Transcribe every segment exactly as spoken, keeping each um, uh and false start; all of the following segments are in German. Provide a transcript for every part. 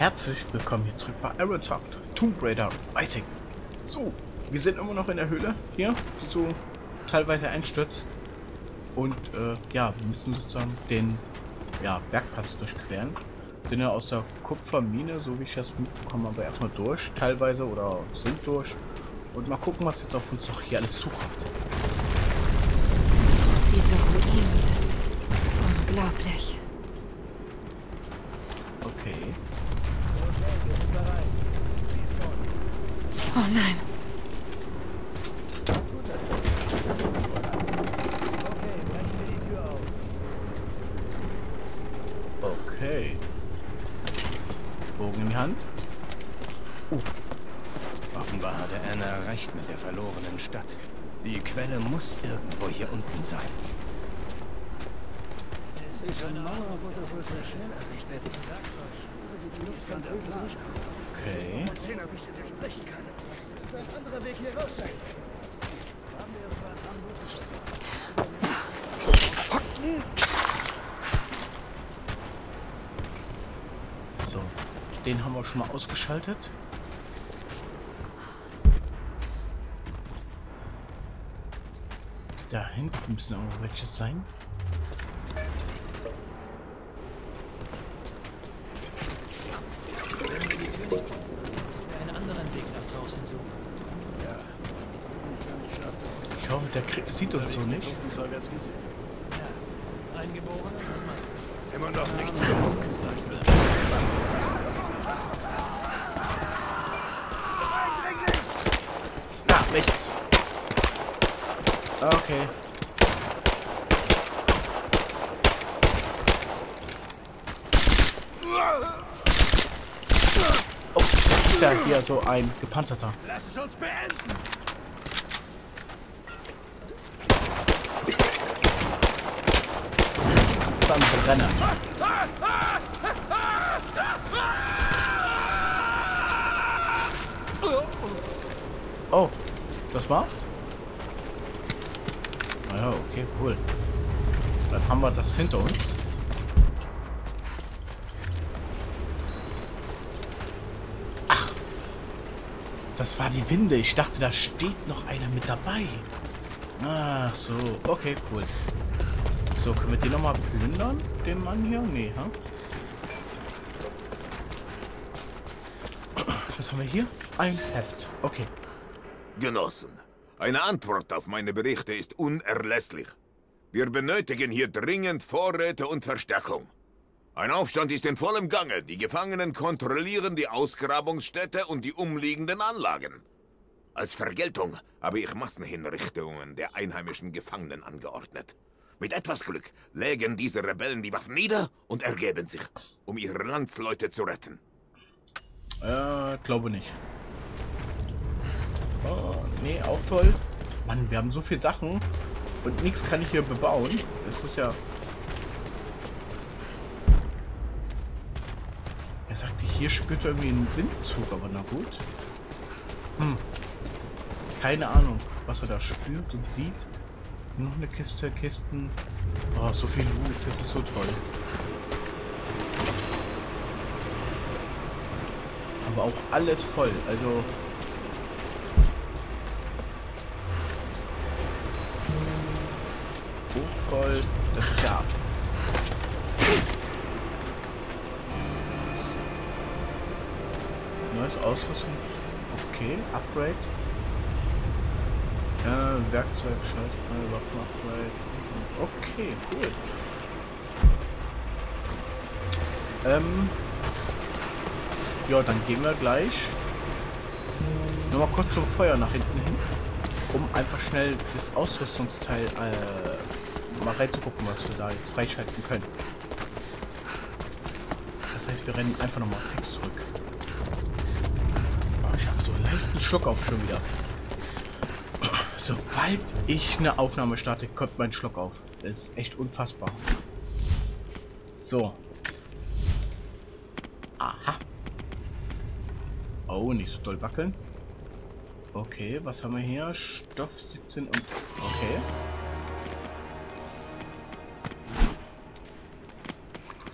Herzlich willkommen hier zurück bei Aerotalk Tomb Raider Rising. So, wir sind immer noch in der Höhle hier, die so teilweise einstürzt. Und äh, ja, wir müssen sozusagen den ja, Bergpass durchqueren. Wir sind ja aus der Kupfermine, so wie ich das mitbekomme, aber erstmal durch, teilweise oder sind durch. Und mal gucken, was jetzt auf uns doch hier alles zukommt. Diese Ruinen sind unglaublich. Okay. Oh nein. Okay. Bogen in die Hand. Uh. Offenbar hatte Anna recht mit der verlorenen Stadt. Die Quelle muss irgendwo hier unten sein. Diese Mauer wurde wohl sehr schnell errichtet. Okay. So, den haben wir schon mal ausgeschaltet. Da hinten müssen auch welche sein. Ich hoffe, der Krieg sieht uns so nicht. Immer noch nicht. Na, Mist. Okay. Oh, ist ja hier so ein gepanzerter. Lass es uns beenden. Brenner. Oh, das war's? Naja, okay, cool. Dann haben wir das hinter uns. Ach, das war die Winde. Ich dachte, da steht noch einer mit dabei. Ach so, okay, cool. So, können wir den nochmal plündern, den Mann hier? Nee, ha? Was haben wir hier? Ein Heft. Okay. Genossen, eine Antwort auf meine Berichte ist unerlässlich. Wir benötigen hier dringend Vorräte und Verstärkung. Ein Aufstand ist in vollem Gange. Die Gefangenen kontrollieren die Ausgrabungsstätte und die umliegenden Anlagen. Als Vergeltung habe ich Massenhinrichtungen der einheimischen Gefangenen angeordnet. Mit etwas Glück legen diese Rebellen die Waffen nieder und ergeben sich, um ihre Landsleute zu retten. Äh, glaube nicht. Oh, nee, auch voll. Mann, wir haben so viel Sachen und nichts kann ich hier bebauen. Das ist ja... Er sagte, hier spürt irgendwie einen Windzug, aber na gut. Hm. Keine Ahnung, was er da spürt und sieht. Noch eine Kiste, Kisten. Oh, so viel Loot, das ist so toll. Aber auch alles voll, also... Oh, voll, das ist ja... Neues Ausrüsten. Okay, Upgrade. Äh, Werkzeug, Schaltfrei, Waffen, okay, cool. Ähm. Ja, dann gehen wir gleich nochmal kurz zum Feuer nach hinten hin, um einfach schnell das Ausrüstungsteil äh, mal reinzugucken, was wir da jetzt freischalten können. Das heißt, wir rennen einfach nochmal fix zurück. Oh, ich habe so einen leichten Schluckauf schon wieder. Sobald ich eine Aufnahme starte, kommt mein Schluck auf. Das ist echt unfassbar. So. Aha. Oh, nicht so doll wackeln. Okay, was haben wir hier? Stoff siebzehn und... Okay.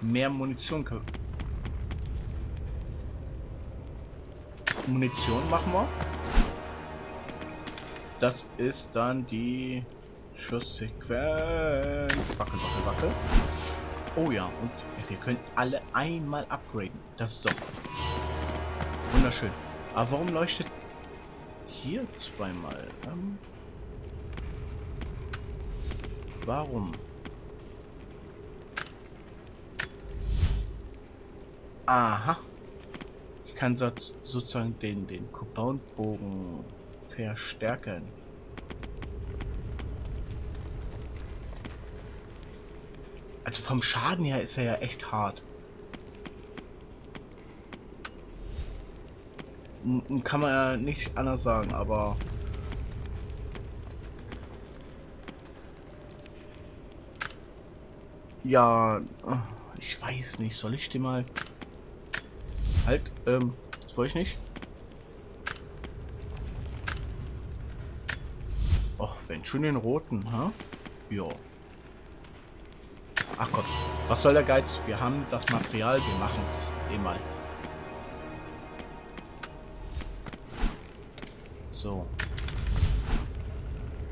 Mehr Munition. Munition machen wir. Das ist dann die Schusssequenz. Wackel, wackel, wackel. Oh ja, und wir können alle einmal upgraden. Das ist so. Wunderschön. Aber warum leuchtet hier zweimal? Ähm warum? Aha. Ich kann so, sozusagen den, den Compound-Bogen verstärken. Also vom Schaden her ist er ja echt hart. N- kann man ja nicht anders sagen, aber... Ja, ich weiß nicht, soll ich den mal... Halt, ähm, das wollte ich nicht. Och, wenn schon den roten, ha? Ja. Ach Gott, was soll der Geiz? Wir haben das Material, wir machen es eh mal. So.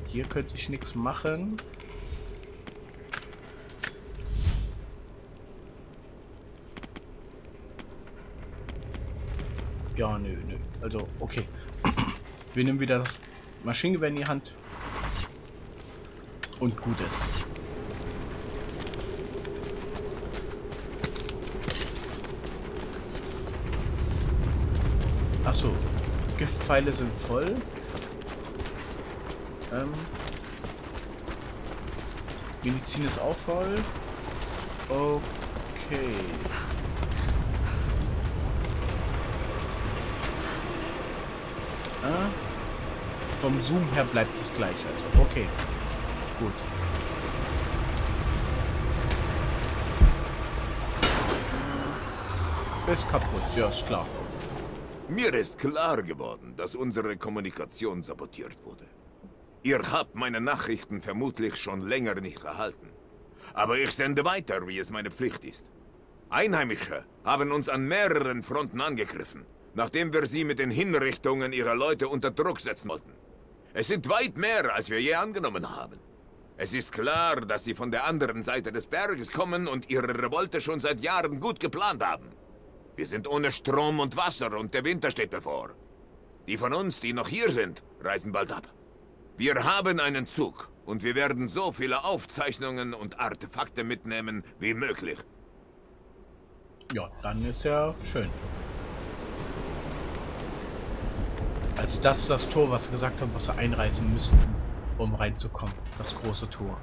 Hier könnte ich nichts machen. Ja, nö, nö. Also, okay. Wir nehmen wieder das Maschinengewehr in die Hand. Und gut ist. Achso. Giftpfeile sind voll. Ähm. Medizin ist auch voll. Okay. Vom Zoom her bleibt es gleich, also okay, gut. Ist kaputt, ja, ist klar. Mir ist klar geworden, dass unsere Kommunikation sabotiert wurde. Ihr habt meine Nachrichten vermutlich schon länger nicht erhalten. Aber ich sende weiter, wie es meine Pflicht ist. Einheimische haben uns an mehreren Fronten angegriffen, nachdem wir sie mit den Hinrichtungen ihrer Leute unter Druck setzen wollten. Es sind weit mehr, als wir je angenommen haben. Es ist klar, dass sie von der anderen Seite des Berges kommen und ihre Revolte schon seit Jahren gut geplant haben. Wir sind ohne Strom und Wasser und der Winter steht bevor. Die von uns, die noch hier sind, reisen bald ab. Wir haben einen Zug und wir werden so viele Aufzeichnungen und Artefakte mitnehmen wie möglich. Ja, dann ist ja schön. Also das ist das Tor, was wir gesagt haben, was wir einreißen müssten, um reinzukommen. Das große Tor.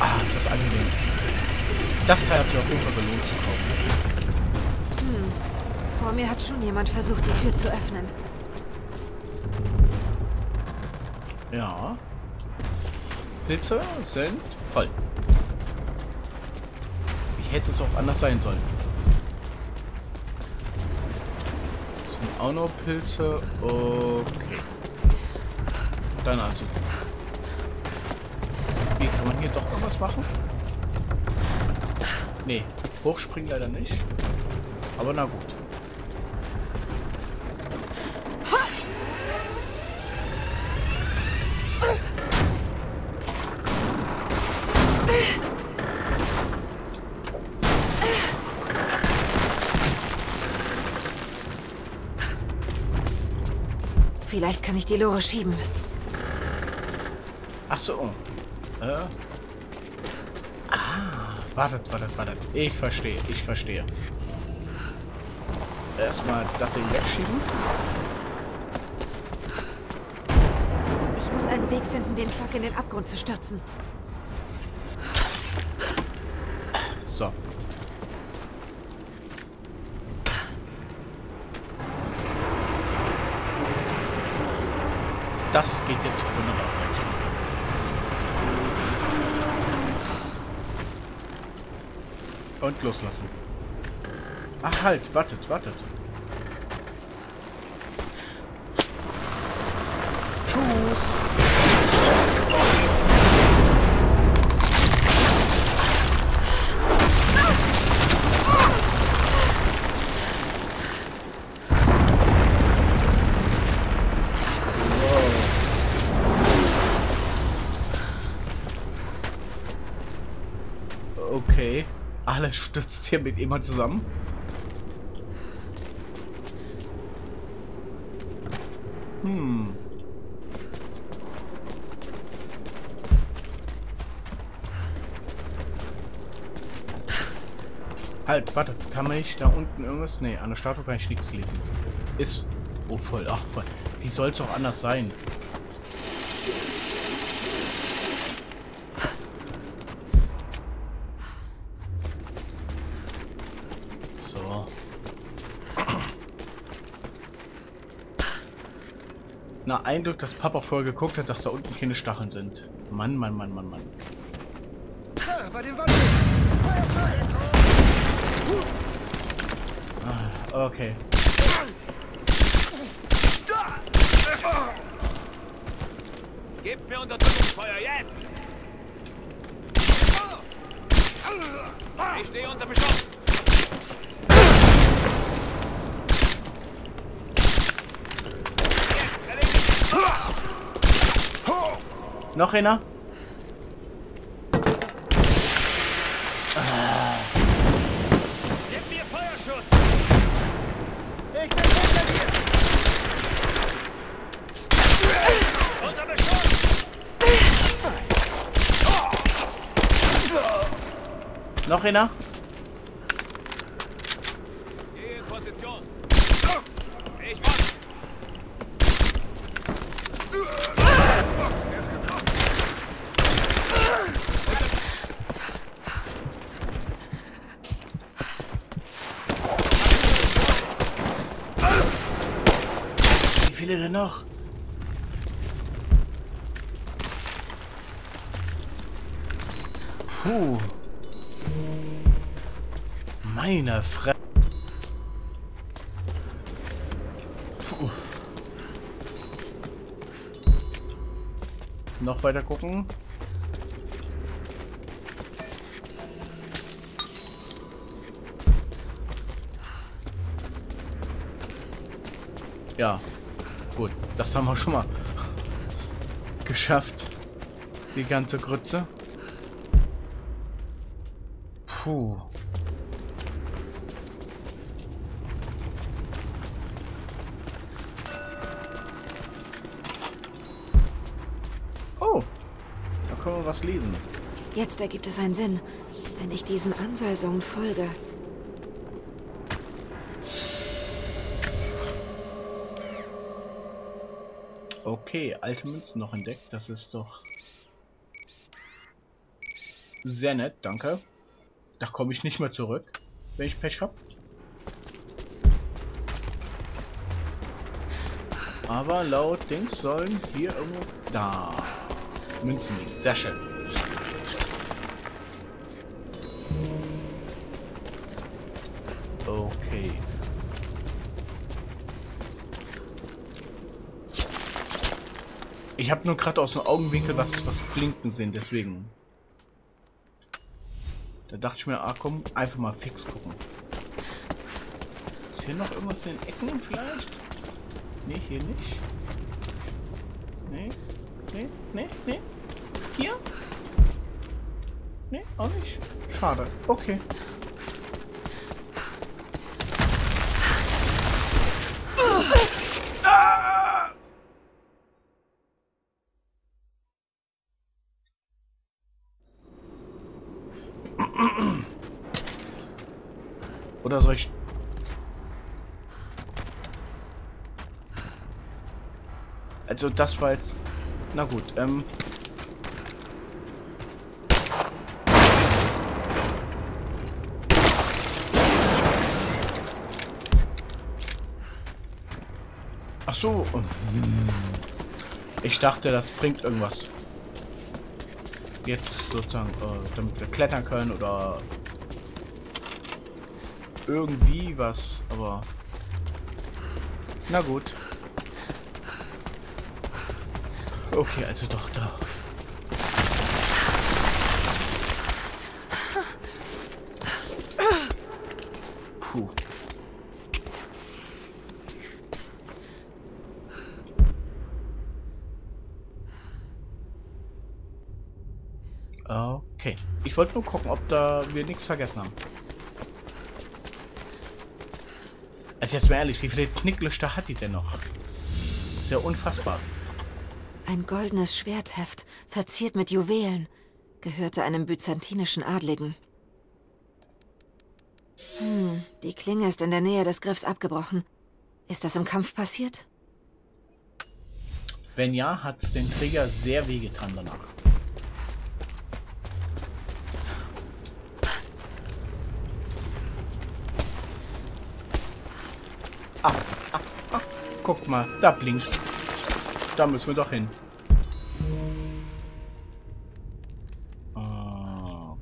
Ah, ist das angenehm. Das Teil hat sich auf jeden Fall belohnt zu kommen. Hm. Vor mir hat schon jemand versucht, die Tür zu öffnen. Ja. Pilze sind voll. Hätte es auch anders sein sollen. Das sind auch noch Pilze. Okay. Dann also. Wie, kann man hier doch noch was machen? Nee, hochspringen leider nicht. Aber na gut. Vielleicht kann ich die Lore schieben. Ach so. Äh. Ah, wartet, wartet, wartet. Ich verstehe, ich verstehe. Erstmal das Ding wegschieben. Ich muss einen Weg finden, den Truck in den Abgrund zu stürzen. So. Das geht jetzt wunderbar. Und loslassen. Ach halt, wartet, wartet. Tschüss. Ah. stürzt hier mit immer zusammen. Hm. Halt, warte, kann ich da unten irgendwas? Ne, an der Statue kann ich nichts lesen. Ist... Oh, voll, ach voll. Wie soll es auch anders sein? So. Na, ein Glück, dass Papa vorher geguckt hat, dass da unten keine Stacheln sind. Mann, Mann, Mann, Mann, Mann. Ah, okay. Gebt mir Unterdrückungsfeuer jetzt! Ich stehe unter Beschuss! Noch einer? Ah. Gib mir Feuerschutz! Ich bin unter dir! Unter Beschuss! Noch einer? Geh in Position. Ich warte. Er ist getroffen. Wie viele denn noch? Puh. Meine Fre... Puh. Noch weiter gucken. Ja. Gut, das haben wir schon mal geschafft. Die ganze Grütze. Puh. Was lesen. Jetzt ergibt es einen Sinn, wenn ich diesen Anweisungen folge. Okay, alte Münzen noch entdeckt. Das ist doch sehr nett, danke. Da komme ich nicht mehr zurück, wenn ich Pech habe. Aber laut Dings sollen hier irgendwo da. Münzen liegt. Sehr schön. Okay. Ich habe nur gerade aus dem Augenwinkel was, was blinken sehen, deswegen. Da dachte ich mir, ah komm, einfach mal fix gucken. Ist hier noch irgendwas in den Ecken vielleicht? Nee, hier nicht. Nee. Nee, nee, nee. Hier? Nee, auch nicht. Schade. Okay. Ah! Oder soll ich... Also das war jetzt... Na gut, ähm... Ach so. Ich dachte, das bringt irgendwas. Jetzt sozusagen, äh, damit wir klettern können oder... Irgendwie was, aber... Na gut. Okay, also doch da. Puh. Okay. Ich wollte nur gucken, ob da wir nichts vergessen haben. Also jetzt mal ehrlich, wie viele Knicklüchter hat die denn noch? Ist ja unfassbar. Ein goldenes Schwertheft, verziert mit Juwelen, gehörte einem byzantinischen Adligen. Hm, die Klinge ist in der Nähe des Griffs abgebrochen. Ist das im Kampf passiert? Wenn ja, hat es den Krieger sehr wehgetan danach. Ah, ah, ah. Guck mal, da blinkt's. Da müssen wir doch hin. Oh.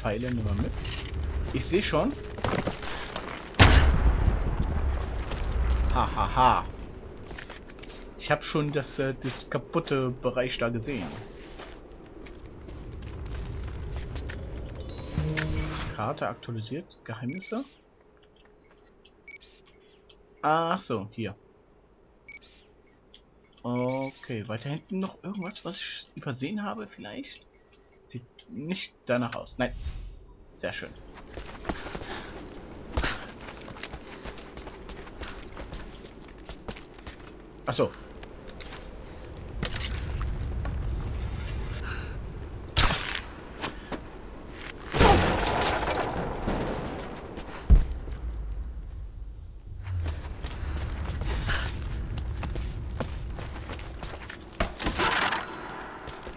Pfeile nehmen wir mit. Ich sehe schon. Hahaha. Ha, ha. Ich habe schon das, äh, das kaputte Bereich da gesehen. Karte aktualisiert. Geheimnisse. Ach so, hier. Okay, weiter hinten noch irgendwas, was ich übersehen habe vielleicht? Sieht nicht danach aus. Nein. Sehr schön. Ach so.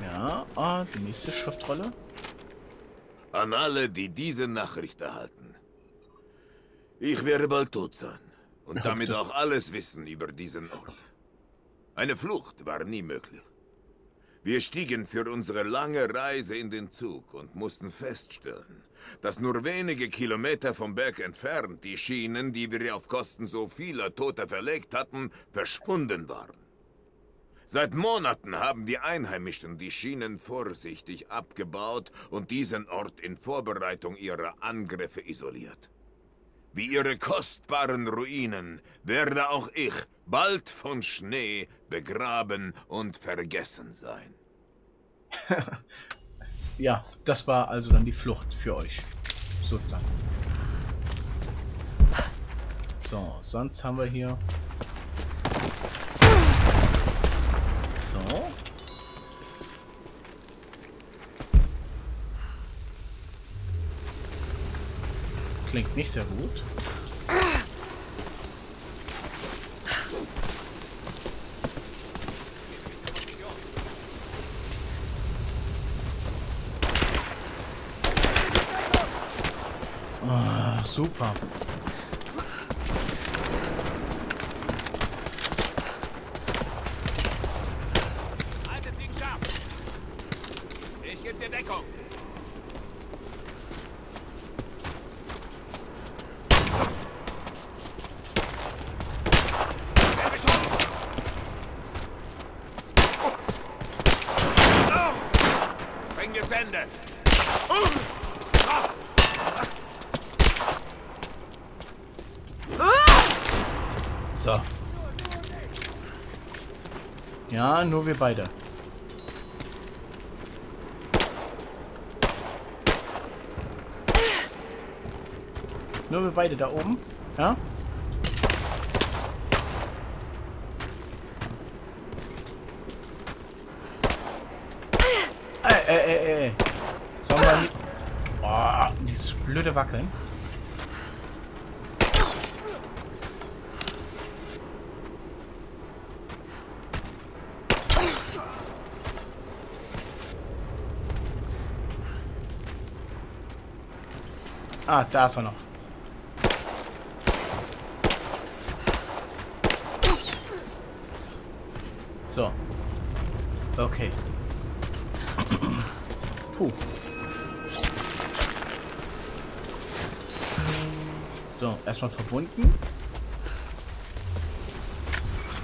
Ja, ah, die nächste Schriftrolle. An alle, die diese Nachricht erhalten. Ich werde bald tot sein und ich damit auch alles wissen über diesen Ort. Eine Flucht war nie möglich. Wir stiegen für unsere lange Reise in den Zug und mussten feststellen, dass nur wenige Kilometer vom Berg entfernt die Schienen, die wir auf Kosten so vieler Toter verlegt hatten, verschwunden waren. Seit Monaten haben die Einheimischen die Schienen vorsichtig abgebaut und diesen Ort in Vorbereitung ihrer Angriffe isoliert. Wie ihre kostbaren Ruinen werde auch ich bald von Schnee begraben und vergessen sein. Ja, das war also dann die Flucht für euch. Sozusagen. So, sonst haben wir hier... So. Klingt nicht sehr gut. Ah, super. Ich gebe dir Deckung. So. Ja, nur wir beide. Nur wir beide da oben. Ja? Ey, ey, ey, ey. Sollen wir hier... Boah, dieses blöde Wackeln. Ah, da ist er noch. So. Okay. Puh. So, erstmal verbunden.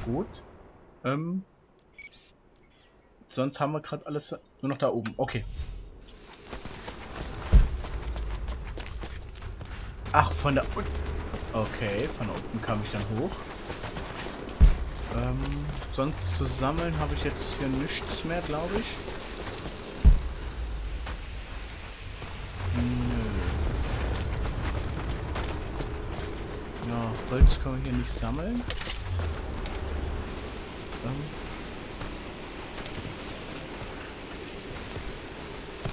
Gut. Ähm. Sonst haben wir gerade alles nur noch da oben. Okay. Ach, von da unten. Okay, von da unten kam ich dann hoch. Ähm, sonst zu sammeln habe ich jetzt hier nichts mehr, glaube ich. Nö. So, Holz kann man hier nicht sammeln.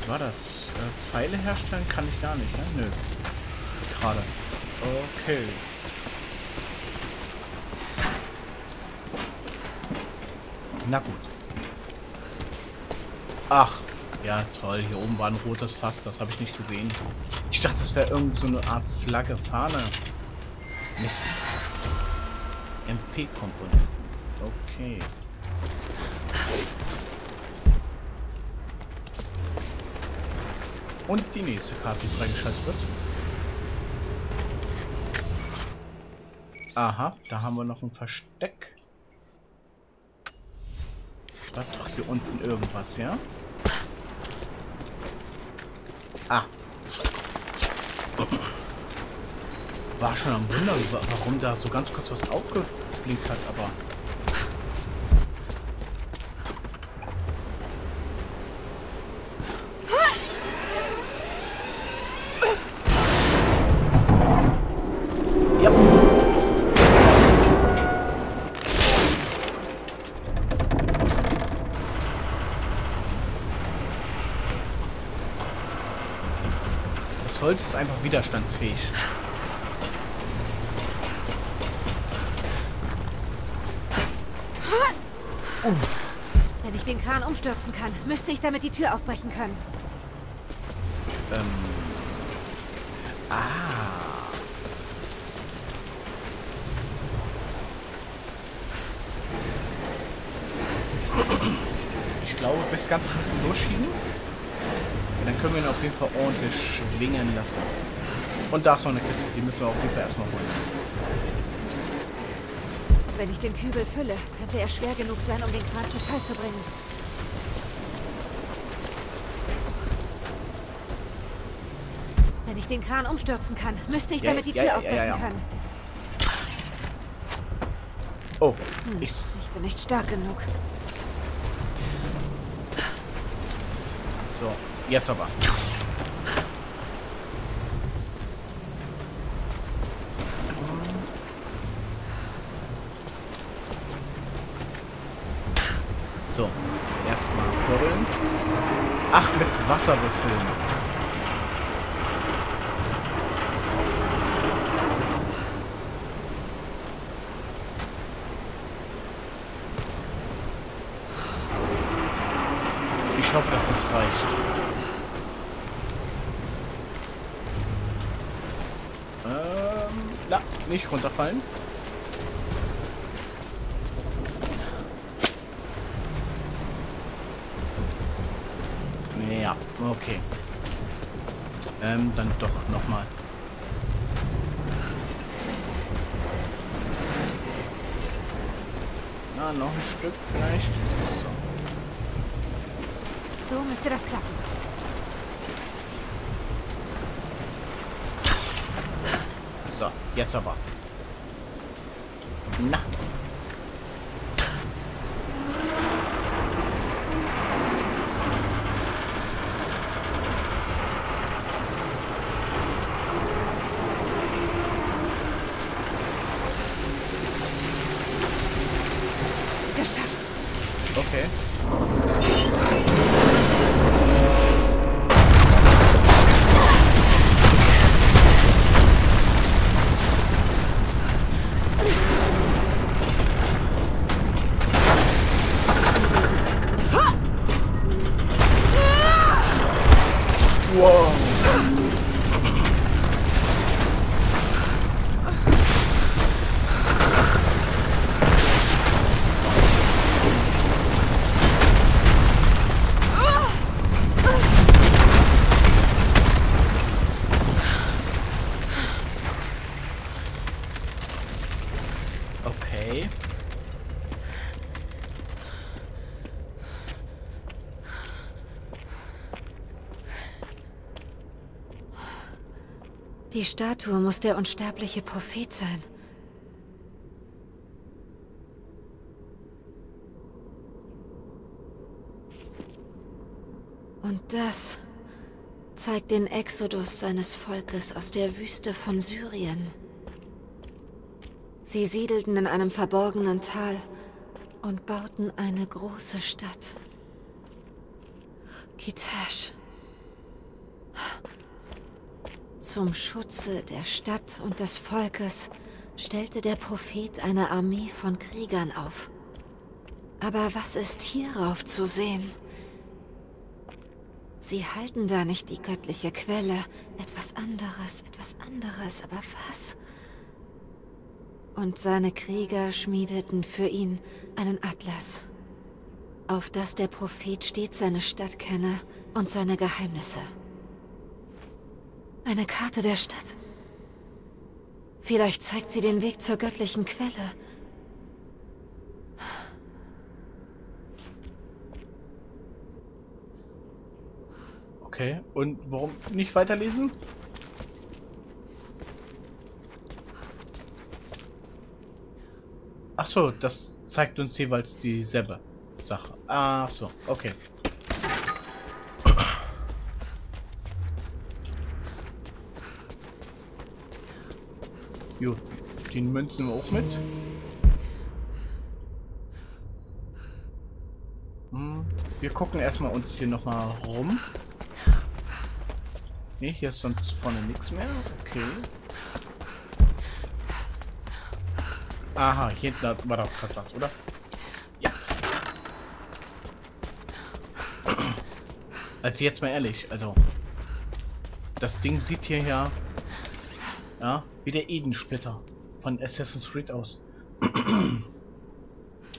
Was war das? Äh, Pfeile herstellen kann ich gar nicht, ne? Nö. Gerade. Okay. Na gut. Ach, ja toll, hier oben war ein rotes Fass, das habe ich nicht gesehen. Ich dachte, das wäre irgend so eine Art Flagge, Fahne. Mist. M P-Komponenten. Okay. Und die nächste Karte, die freigeschaltet wird. Aha, da haben wir noch ein Versteck. War doch hier unten irgendwas, ja? Ah. War schon am Wunder, warum da so ganz kurz was aufgeblinkt hat, aber... Holz ist einfach widerstandsfähig. Uh. Wenn ich den Kran umstürzen kann, müsste ich damit die Tür aufbrechen können. Ähm. Ah. Ich glaube, bis ganz hinten durchschieben. Dann können wir ihn auf jeden Fall ordentlich schwingen lassen. Und da ist noch eine Kiste, die müssen wir auf jeden Fall erstmal holen. Wenn ich den Kübel fülle, könnte er schwer genug sein, um den Kran zu Fall zu bringen. Wenn ich den Kran umstürzen kann, müsste ich ja, damit die ja, Tür ja, aufbrechen ja, ja, ja. können. Oh, hm, ich bin nicht stark genug. So. Jetzt aber. So, erstmal kurbeln. Ach, mit Wasser befüllen. Ich hoffe, dass es reicht. Na, nicht runterfallen. Ja, okay. Ähm, dann doch nochmal. Na, noch ein Stück vielleicht. So, so müsste das klappen. So, jetzt aber. Na. Geschafft. Okay. Die Statue muss der unsterbliche Prophet sein. Und das zeigt den Exodus seines Volkes aus der Wüste von Syrien. Sie siedelten in einem verborgenen Tal und bauten eine große Stadt. Kitesh. Zum Schutze der Stadt und des Volkes stellte der Prophet eine Armee von Kriegern auf. Aber was ist hierauf zu sehen? Sie halten da nicht die göttliche Quelle. Etwas anderes, etwas anderes, aber was? Und seine Krieger schmiedeten für ihn einen Atlas, auf das der Prophet stets seine Stadt kenne und seine Geheimnisse. Eine Karte der Stadt. Vielleicht zeigt sie den Weg zur göttlichen Quelle. Okay, und warum nicht weiterlesen? Ach so, das zeigt uns jeweils dieselbe Sache. Ach so, okay. Jo, den Münzen wir auch mit. Hm, wir gucken erstmal uns hier nochmal rum. Ne, hier ist sonst vorne nichts mehr. Okay. Aha, hier hinten war doch gerade was, oder? Ja. Also jetzt mal ehrlich, also das Ding sieht hier ja, ja wie der Edensplitter von Assassin's Creed aus.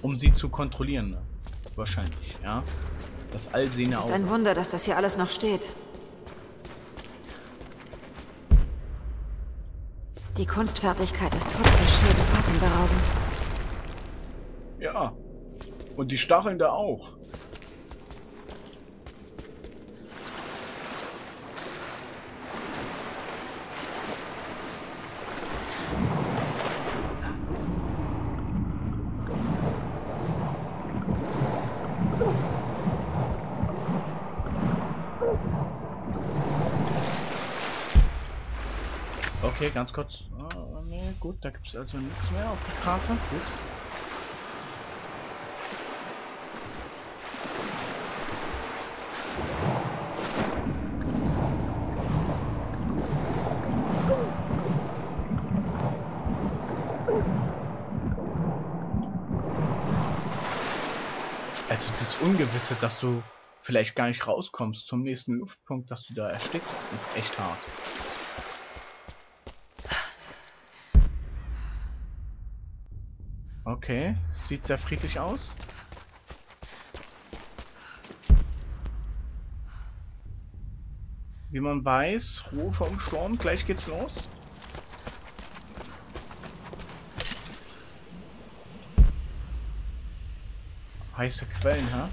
Um sie zu kontrollieren, ne? Wahrscheinlich, ja. Das allsehende Auge. Es ist ein Wunder, dass das hier alles noch steht. Die Kunstfertigkeit ist trotz der Schäden atemberaubend. Ja. Und die Stacheln da auch. Okay, ganz kurz. Oh, nee, gut, da gibt es also nichts mehr auf der Karte. Gut. Also das Ungewisse, dass du vielleicht gar nicht rauskommst zum nächsten Luftpunkt, dass du da erstickst, ist echt hart. Okay, sieht sehr friedlich aus. Wie man weiß, Ruhe vom Sturm, gleich geht's los. Heiße Quellen, ha?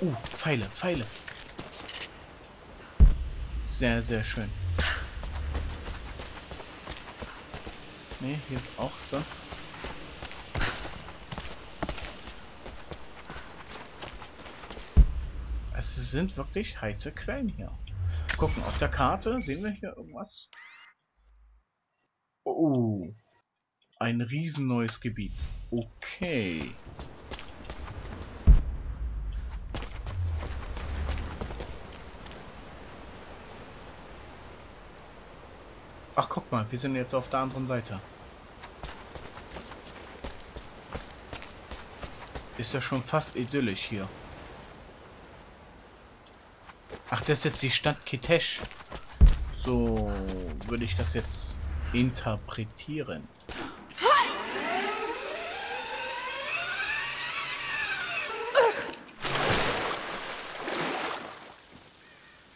Uh, Pfeile, Pfeile. Sehr, sehr schön. Nee, hier ist auch sonst. Es sind wirklich heiße Quellen hier. Gucken, auf der Karte sehen wir hier irgendwas. Oh. Ein riesen neues Gebiet. Okay. Ach, guck mal, wir sind jetzt auf der anderen Seite. Ist ja schon fast idyllisch hier. Ach, das ist jetzt die Stadt Kitesh. So würde ich das jetzt interpretieren.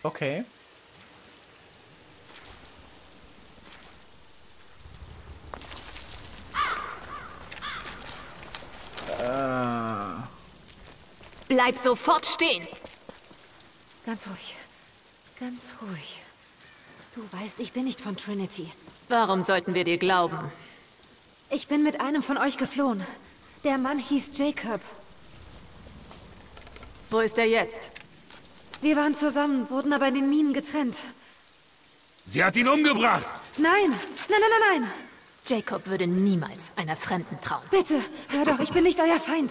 Okay. Bleib sofort stehen! Ganz ruhig. Ganz ruhig. Du weißt, ich bin nicht von Trinity. Warum sollten wir dir glauben? Ich bin mit einem von euch geflohen. Der Mann hieß Jacob. Wo ist er jetzt? Wir waren zusammen, wurden aber in den Minen getrennt. Sie hat ihn umgebracht! Nein, nein, nein, nein, nein! Jacob würde niemals einer Fremden trauen. Bitte, hör doch, ich bin nicht euer Feind.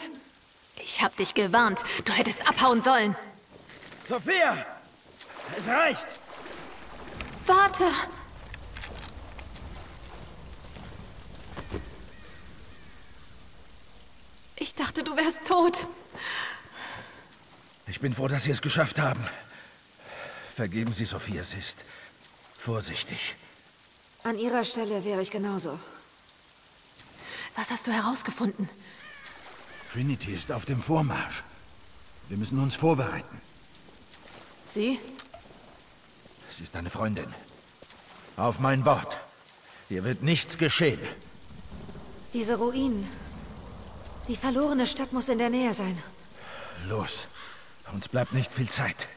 Ich hab dich gewarnt. Du hättest abhauen sollen. Sophia! Es reicht! Warte! Ich dachte, du wärst tot. Ich bin froh, dass Sie es geschafft haben. Vergeben Sie, Sophia, sie ist vorsichtig. An Ihrer Stelle wäre ich genauso. Was hast du herausgefunden? Trinity ist auf dem Vormarsch. Wir müssen uns vorbereiten. Sie? Es ist eine Freundin. Auf mein Wort. Ihr wird nichts geschehen. Diese Ruinen. Die verlorene Stadt muss in der Nähe sein. Los. Uns bleibt nicht viel Zeit.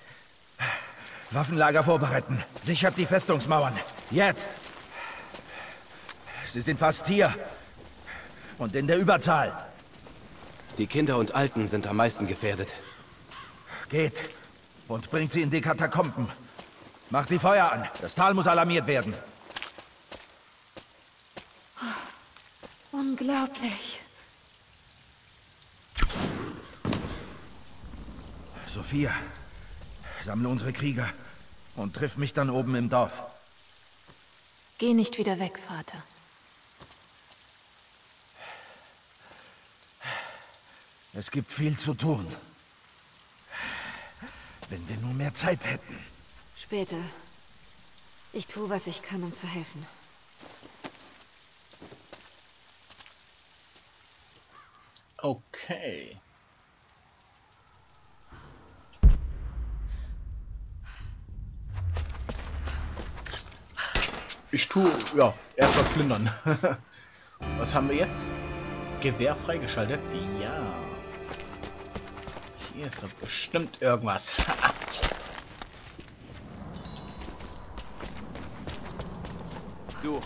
Waffenlager vorbereiten. Sichert die Festungsmauern. Jetzt! Sie sind fast hier. Und in der Überzahl. Die Kinder und Alten sind am meisten gefährdet. Geht und bringt sie in die Katakomben. Macht die Feuer an. Das Tal muss alarmiert werden. Oh, unglaublich. Sophia, sammle unsere Krieger und triff mich dann oben im Dorf. Geh nicht wieder weg, Vater. Es gibt viel zu tun. Wenn wir nur mehr Zeit hätten. Später. Ich tue, was ich kann, um zu helfen. Okay. Ich tue, ja, erstmal plündern. Was haben wir jetzt? Gewehr freigeschaltet? Ja. Hier ist doch bestimmt irgendwas. Du,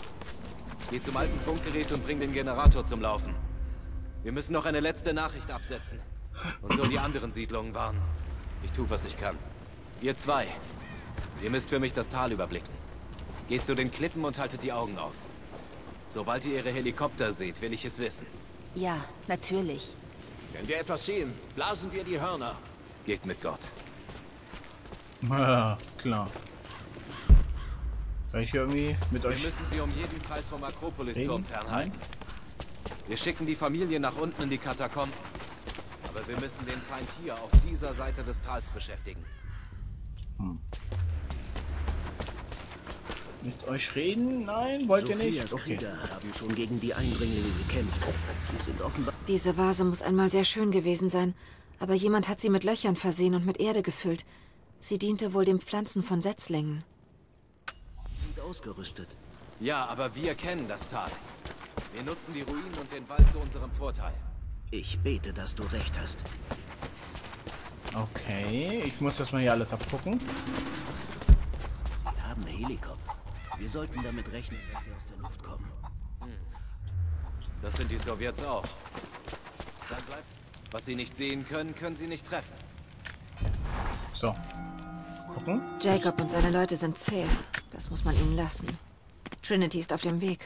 geh zum alten Funkgerät und bring den Generator zum Laufen. Wir müssen noch eine letzte Nachricht absetzen. Und so die anderen Siedlungen warnen. Ich tue, was ich kann. Ihr zwei, ihr müsst für mich das Tal überblicken. Geht zu den Klippen und haltet die Augen auf. Sobald ihr ihre Helikopter seht, will ich es wissen. Ja, natürlich. Wenn wir etwas sehen, blasen wir die Hörner. Geht mit Gott. Ja, klar. Kann ich irgendwie mit wir euch... Wir müssen sie um jeden Preis vom Akropolis-Turm fernhalten. Wir schicken die Familie nach unten in die Katakomben. Aber wir müssen den Feind hier auf dieser Seite des Tals beschäftigen. Hm. Mit euch reden? Nein, wollt ihr nicht? Okay. Krieger haben schon gegen die Eindringlinge gekämpft. Sie sind offenbar... Diese Vase muss einmal sehr schön gewesen sein, aber jemand hat sie mit Löchern versehen und mit Erde gefüllt. Sie diente wohl dem Pflanzen von Setzlingen. Sind ausgerüstet. Ja, aber wir kennen das Tal. Wir nutzen die Ruinen und den Wald zu unserem Vorteil. Ich bete, dass du recht hast. Okay, ich muss das mal hier alles abgucken. Wir haben einen Helikopter. Wir sollten damit rechnen, dass sie aus der Luft kommen. Das sind die Sowjets auch. Dann bleibt, was sie nicht sehen können, können sie nicht treffen. So. Gucken. Jacob und seine Leute sind zäh. Das muss man ihnen lassen. Trinity ist auf dem Weg.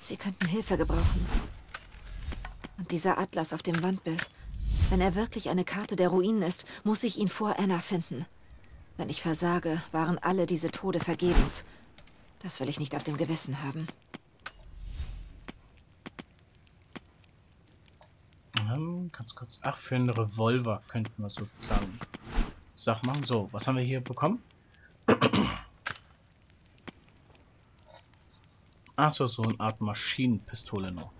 Sie könnten Hilfe gebrauchen. Und dieser Atlas auf dem Wandbild. Wenn er wirklich eine Karte der Ruinen ist, muss ich ihn vor Anna finden. Wenn ich versage, waren alle diese Tode vergebens. Das will ich nicht auf dem Gewissen haben. Ähm, ganz kurz. Ach, für einen Revolver könnten wir sozusagen Sachen machen. So, was haben wir hier bekommen? Ach so, so eine Art Maschinenpistole noch.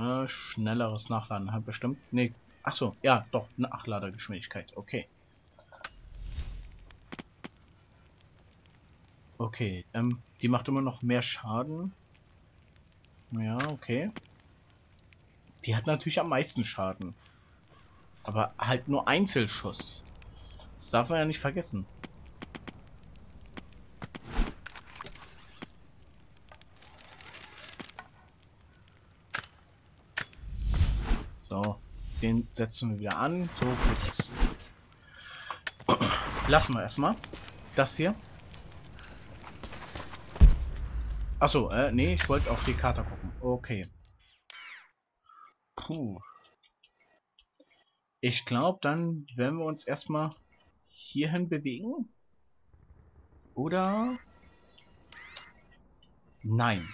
Äh, schnelleres Nachladen hat bestimmt. Nee, ach so, ja, doch, Nachladergeschwindigkeit. Okay. Okay, ähm, die macht immer noch mehr Schaden. Ja, okay. Die hat natürlich am meisten Schaden. Aber halt nur Einzelschuss. Das darf man ja nicht vergessen. So, den setzen wir wieder an. So, gut. Lassen wir erstmal das hier. Achso, äh, nee, ich wollte auf die Karte gucken. Okay. Puh. Ich glaube, dann werden wir uns erstmal hierhin bewegen. Oder? Nein.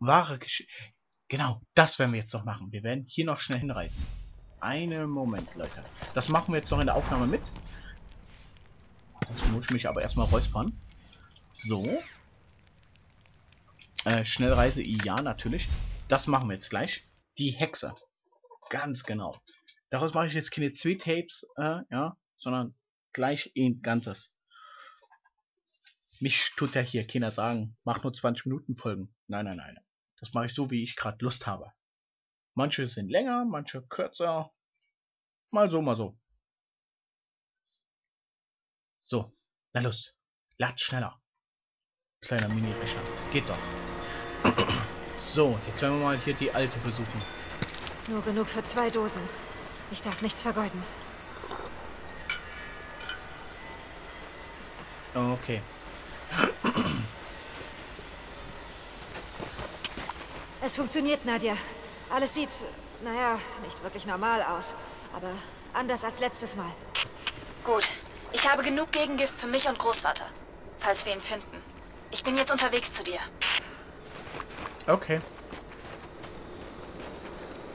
Wahre Geschichte. Genau, das werden wir jetzt noch machen. Wir werden hier noch schnell hinreisen. Einen Moment, Leute. Das machen wir jetzt noch in der Aufnahme mit. Jetzt muss ich mich aber erstmal räuspern. So. Äh, Schnellreise, ja, natürlich. Das machen wir jetzt gleich. Die Hexe. Ganz genau. Daraus mache ich jetzt keine zwei Tapes, äh, ja, sondern gleich ein Ganzes. Mich tut ja hier keiner sagen, mach nur zwanzig Minuten Folgen. Nein, nein, nein. Das mache ich so, wie ich gerade Lust habe. Manche sind länger, manche kürzer. Mal so, mal so. So, na los. Lad schneller. Kleiner Mini-Rechner. Geht doch. So, jetzt werden wir mal hier die alte besuchen. Nur genug für zwei Dosen. Ich darf nichts vergeuden. Okay. Es funktioniert, Nadja. Alles sieht, naja, nicht wirklich normal aus. Aber anders als letztes Mal. Gut. Ich habe genug Gegengift für mich und Großvater. Falls wir ihn finden. Ich bin jetzt unterwegs zu dir. Okay.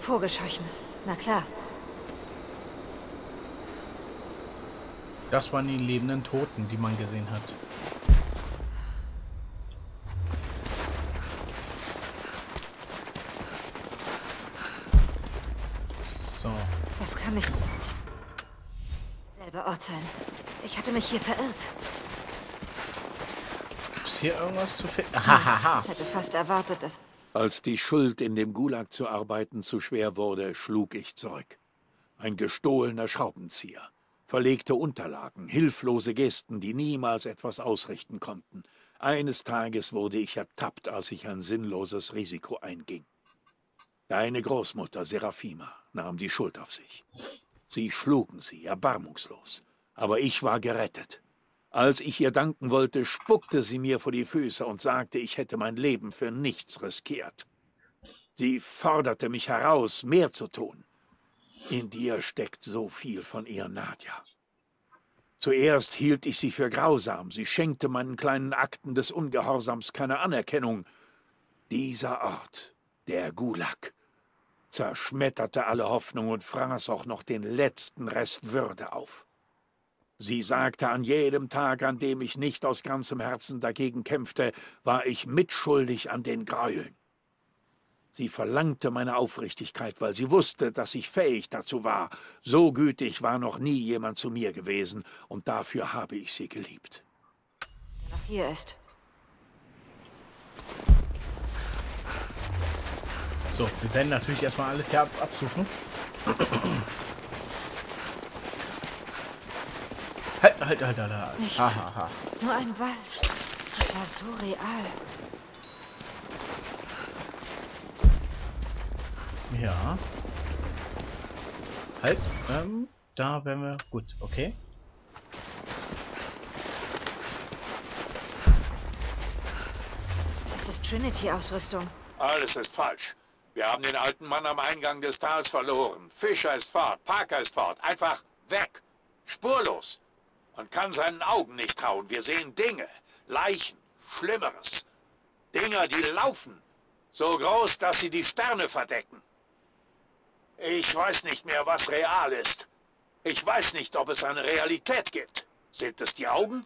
Vogelscheuchen. Na klar. Das waren die lebenden Toten, die man gesehen hat. So. Das kann nicht selber Ort sein. Ich hatte mich hier verirrt. Ist hier irgendwas zu finden? Hahaha. Ich hätte fast erwartet, dass... Als die Schuld, in dem Gulag zu arbeiten, zu schwer wurde, schlug ich zurück. Ein gestohlener Schraubenzieher. Verlegte Unterlagen, hilflose Gesten, die niemals etwas ausrichten konnten. Eines Tages wurde ich ertappt, als ich ein sinnloses Risiko einging. Deine Großmutter, Serafima, nahm die Schuld auf sich. Sie schlugen sie, erbarmungslos. Aber ich war gerettet. Als ich ihr danken wollte, spuckte sie mir vor die Füße und sagte, ich hätte mein Leben für nichts riskiert. Sie forderte mich heraus, mehr zu tun. In dir steckt so viel von ihr, Nadja. Zuerst hielt ich sie für grausam. Sie schenkte meinen kleinen Akten des Ungehorsams keine Anerkennung. Dieser Ort, der Gulag, zerschmetterte alle Hoffnung und fraß auch noch den letzten Rest Würde auf. Sie sagte, an jedem Tag, an dem ich nicht aus ganzem Herzen dagegen kämpfte, war ich mitschuldig an den Gräueln. Sie verlangte meine Aufrichtigkeit, weil sie wusste, dass ich fähig dazu war. So gütig war noch nie jemand zu mir gewesen, und dafür habe ich sie geliebt. Wer noch hier ist. So, wir werden natürlich erstmal alles hier ab absuchen. Halt, halt, halt, halt, halt. Nichts. Ha, ha, ha. Nur ein Wald. Das war so real. Ja. Halt. Ähm, da wären wir... Gut, okay. Das ist Trinity-Ausrüstung. Alles ist falsch. Wir haben den alten Mann am Eingang des Tals verloren. Fischer ist fort, Parker ist fort. Einfach weg. Spurlos. Man kann seinen Augen nicht trauen. Wir sehen Dinge. Leichen. Schlimmeres. Dinger, die laufen. So groß, dass sie die Sterne verdecken. Ich weiß nicht mehr, was real ist. Ich weiß nicht, ob es eine Realität gibt. Sind es die Augen?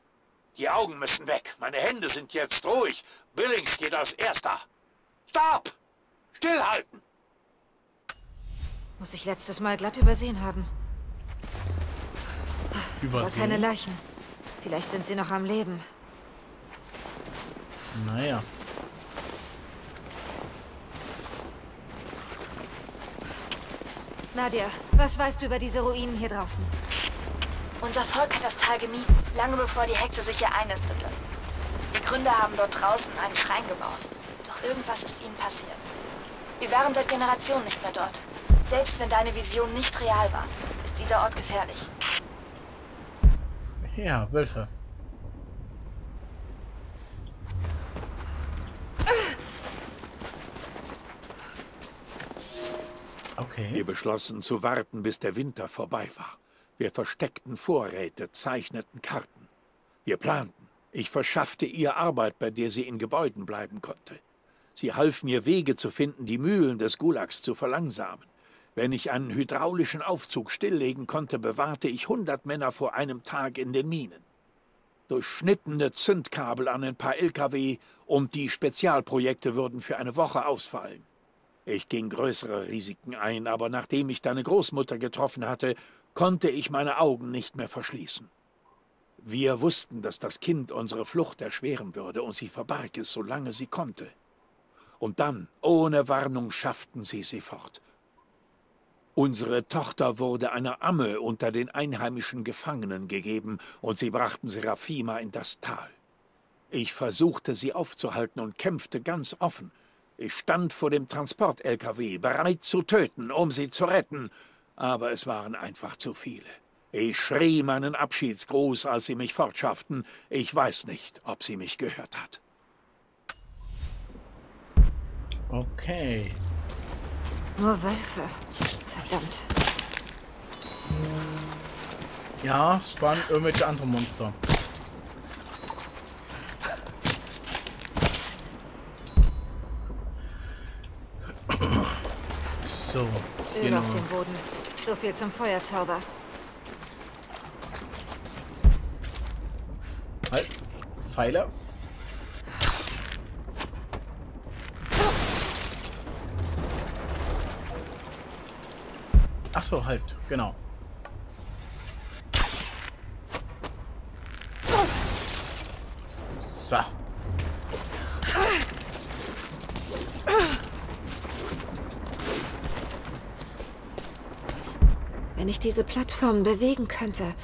Die Augen müssen weg. Meine Hände sind jetzt ruhig. Billings geht als Erster. Stopp! Stillhalten! Muss ich letztes Mal glatt übersehen haben. Übersehen? Aber keine Leichen. Vielleicht sind sie noch am Leben. Naja. Nadja, was weißt du über diese Ruinen hier draußen? Unser Volk hat das Tal gemieden, lange bevor die Hexe sich hier einnistete. Die Gründer haben dort draußen einen Schrein gebaut. Doch irgendwas ist ihnen passiert. Wir waren seit Generationen nicht mehr dort. Selbst wenn deine Vision nicht real war, ist dieser Ort gefährlich. Ja, Wölfe. Okay. Wir beschlossen zu warten, bis der Winter vorbei war. Wir versteckten Vorräte, zeichneten Karten. Wir planten. Ich verschaffte ihr Arbeit, bei der sie in Gebäuden bleiben konnte. Sie half mir, Wege zu finden, die Mühlen des Gulags zu verlangsamen. Wenn ich einen hydraulischen Aufzug stilllegen konnte, bewahrte ich hundert Männer vor einem Tag in den Minen. Durchschnittene Zündkabel an ein paar L K W und die Spezialprojekte würden für eine Woche ausfallen. Ich ging größere Risiken ein, aber nachdem ich deine Großmutter getroffen hatte, konnte ich meine Augen nicht mehr verschließen. Wir wussten, dass das Kind unsere Flucht erschweren würde, und sie verbarg es, solange sie konnte. Und dann, ohne Warnung, schafften sie sie fort. Unsere Tochter wurde einer Amme unter den einheimischen Gefangenen gegeben, und sie brachten Serafima in das Tal. Ich versuchte, sie aufzuhalten und kämpfte ganz offen. Ich stand vor dem Transport-L K W, bereit zu töten, um sie zu retten, aber es waren einfach zu viele. Ich schrie meinen Abschiedsgruß, als sie mich fortschafften. Ich weiß nicht, ob sie mich gehört hat. Okay. Nur Wölfe. Verdammt. Ja, es waren irgendwelche andere Monster. So, Öl genau. Auf dem Boden. So viel zum Feuerzauber. Halt. Pfeiler. Ach so, halt, genau. So. Wenn ich diese Plattformen bewegen könnte.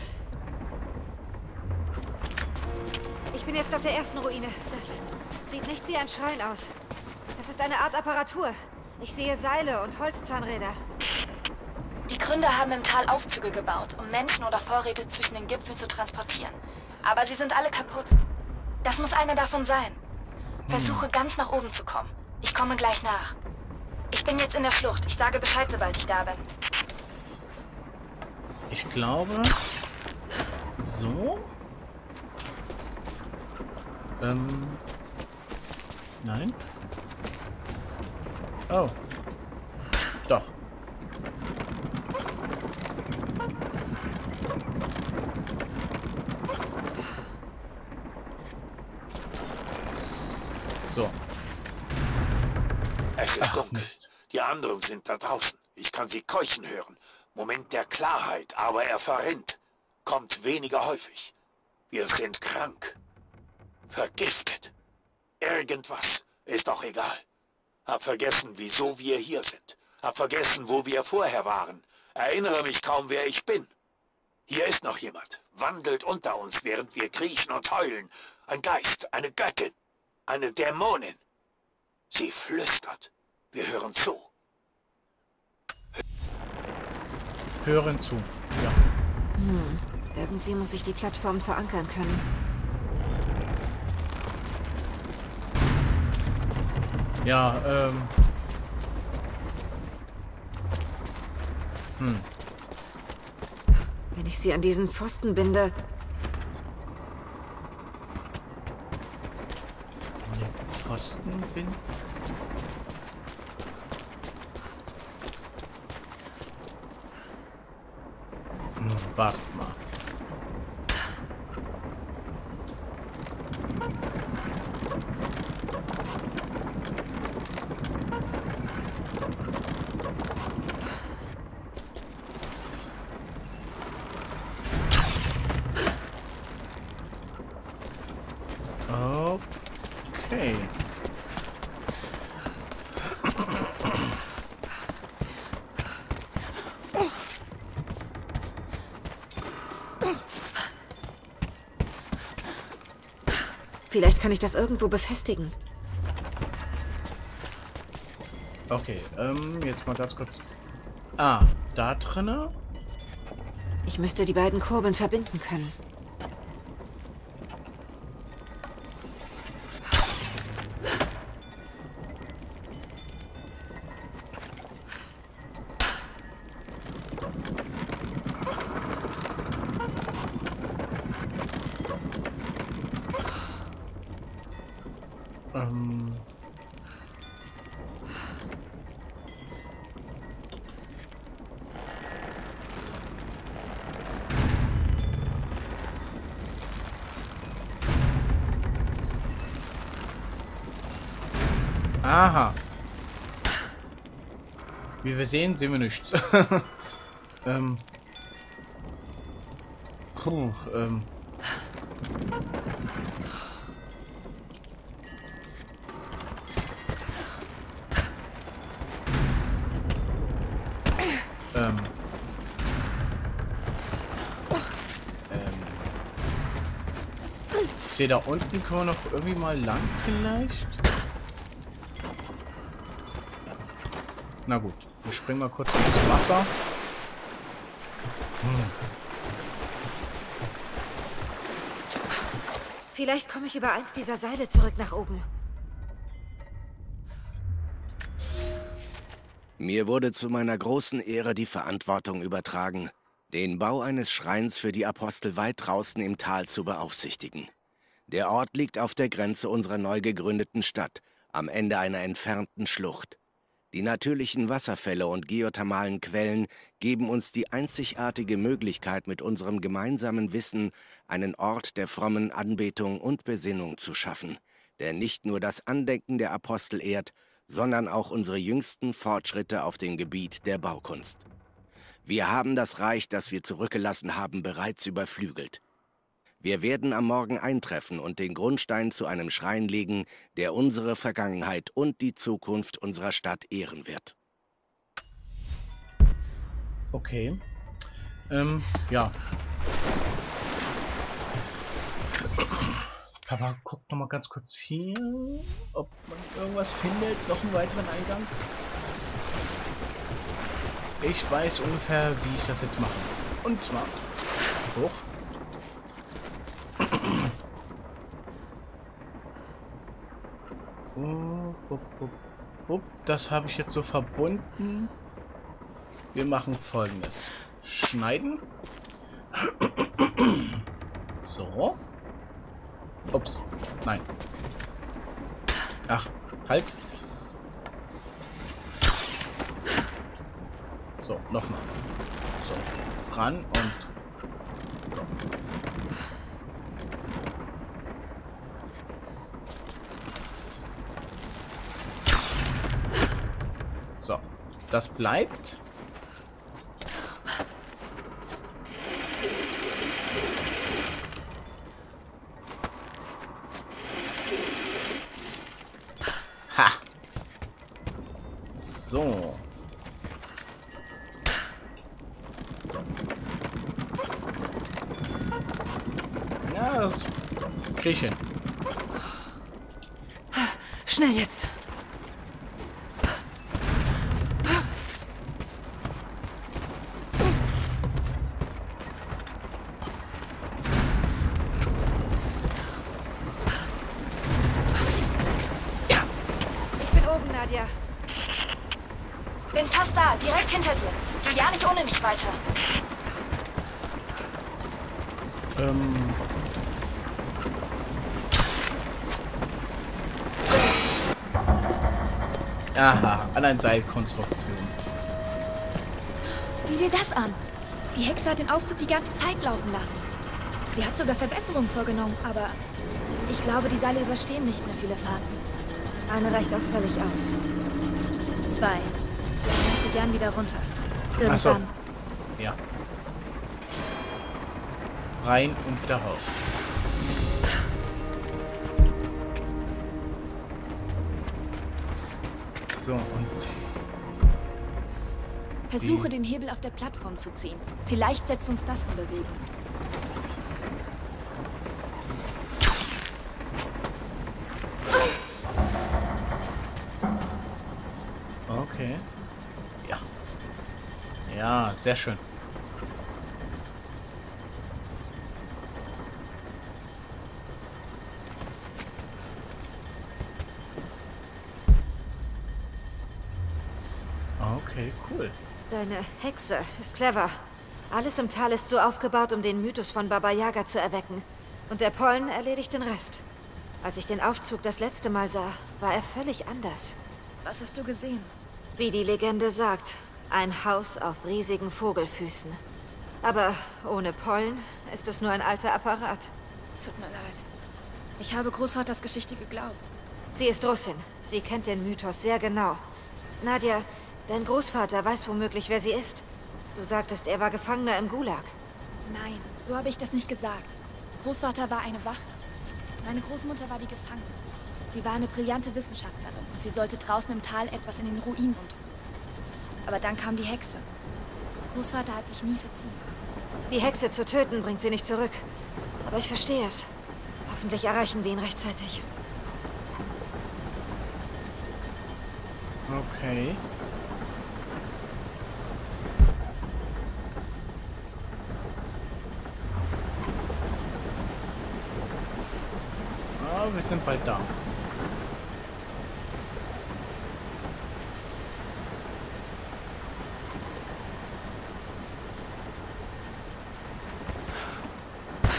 Ich bin jetzt auf der ersten Ruine. Das sieht nicht wie ein Schrein aus. Das ist eine Art Apparatur. Ich sehe Seile und Holzzahnräder. Die Gründer haben im Tal Aufzüge gebaut, um Menschen oder Vorräte zwischen den Gipfeln zu transportieren. Aber sie sind alle kaputt. Das muss einer davon sein. Versuche hm. ganz nach oben zu kommen. Ich komme gleich nach. Ich bin jetzt in der Flucht. Ich sage Bescheid, sobald ich da bin. Ich glaube... So? Ähm... Nein? Oh. Doch. So. Es ist dunkel. Die anderen sind da draußen. Ich kann sie keuchen hören. Moment der Klarheit, aber er verrinnt. Kommt weniger häufig. Wir sind krank. Vergiftet. Irgendwas. Ist auch egal. Hab vergessen, wieso wir hier sind. Hab vergessen, wo wir vorher waren. Erinnere mich kaum, wer ich bin. Hier ist noch jemand. Wandelt unter uns, während wir kriechen und heulen. Ein Geist, eine Göttin. Eine Dämonin. Sie flüstert. Wir hören zu. Hören zu, ja. Hm. Irgendwie muss ich die Plattform verankern können. Ja, ähm... Hm. Wenn ich sie an diesen Pfosten binde... Pfosten bin. Hm, warte mal. Okay. Vielleicht kann ich das irgendwo befestigen. Okay, ähm, jetzt mal das kurz. Ah, da drinne? Ich müsste die beiden Kurbeln verbinden können. Ähm Aha. Wie wir sehen, sehen wir nichts. ähm. Puh, ähm. Ähm. Ähm. Ich sehe da unten, können wir noch irgendwie mal lang vielleicht? Na gut, wir springen mal kurz ins Wasser. Hm. Vielleicht komme ich über eins dieser Seile zurück nach oben. Mir wurde zu meiner großen Ehre die Verantwortung übertragen, den Bau eines Schreins für die Apostel weit draußen im Tal zu beaufsichtigen. Der Ort liegt auf der Grenze unserer neu gegründeten Stadt, am Ende einer entfernten Schlucht. Die natürlichen Wasserfälle und geothermalen Quellen geben uns die einzigartige Möglichkeit, mit unserem gemeinsamen Wissen einen Ort der frommen Anbetung und Besinnung zu schaffen, der nicht nur das Andenken der Apostel ehrt, sondern auch unsere jüngsten Fortschritte auf dem Gebiet der Baukunst. Wir haben das Reich, das wir zurückgelassen haben, bereits überflügelt. Wir werden am Morgen eintreffen und den Grundstein zu einem Schrein legen, der unsere Vergangenheit und die Zukunft unserer Stadt ehren wird. Okay. Ähm, ja. Papa, guck noch mal ganz kurz hier, ob man irgendwas findet. Noch einen weiteren Eingang. Ich weiß ungefähr, wie ich das jetzt mache. Und zwar hoch. Das habe ich jetzt so verbunden. Wir machen Folgendes. Schneiden. So. Ups. Nein. Ach, halt. So, nochmal. So, ran und... So. Das bleibt. Ha. So. Ja, das krieg ich hin. Schnell jetzt. Nadja. Bin fast da, direkt hinter dir. Geh ja nicht ohne mich weiter. Ähm. Aha, an ein Seilkonstruktion. Sieh dir das an. Die Hexe hat den Aufzug die ganze Zeit laufen lassen. Sie hat sogar Verbesserungen vorgenommen, aber ich glaube, die Seile überstehen nicht mehr viele Fahrten. Eine reicht auch völlig aus. Zwei. Ich möchte gern wieder runter. Irgendwann. Ach so. Ja. Rein und wieder raus. So, und... Versuche, den Hebel auf der Plattform zu ziehen. Vielleicht setzt uns das in Bewegung. Okay. Ja. Ja, sehr schön. Okay, cool. Deine Hexe ist clever. Alles im Tal ist so aufgebaut, um den Mythos von Baba Yaga zu erwecken. Und der Pollen erledigt den Rest. Als ich den Aufzug das letzte Mal sah, war er völlig anders. Was hast du gesehen? Wie die Legende sagt, ein Haus auf riesigen Vogelfüßen. Aber ohne Pollen ist es nur ein alter Apparat. Tut mir leid. Ich habe Großvaters Geschichte geglaubt. Sie ist Russin. Sie kennt den Mythos sehr genau. Nadja, dein Großvater weiß womöglich, wer sie ist. Du sagtest, er war Gefangener im Gulag. Nein, so habe ich das nicht gesagt. Großvater war eine Wache. Meine Großmutter war die Gefangene. Die war eine brillante Wissenschaftlerin und sie sollte draußen im Tal etwas in den Ruinen untersuchen. Aber dann kam die Hexe. Großvater hat sich nie verziehen. Die Hexe zu töten bringt sie nicht zurück. Aber ich verstehe es. Hoffentlich erreichen wir ihn rechtzeitig. Okay. Ah, wir sind bald da.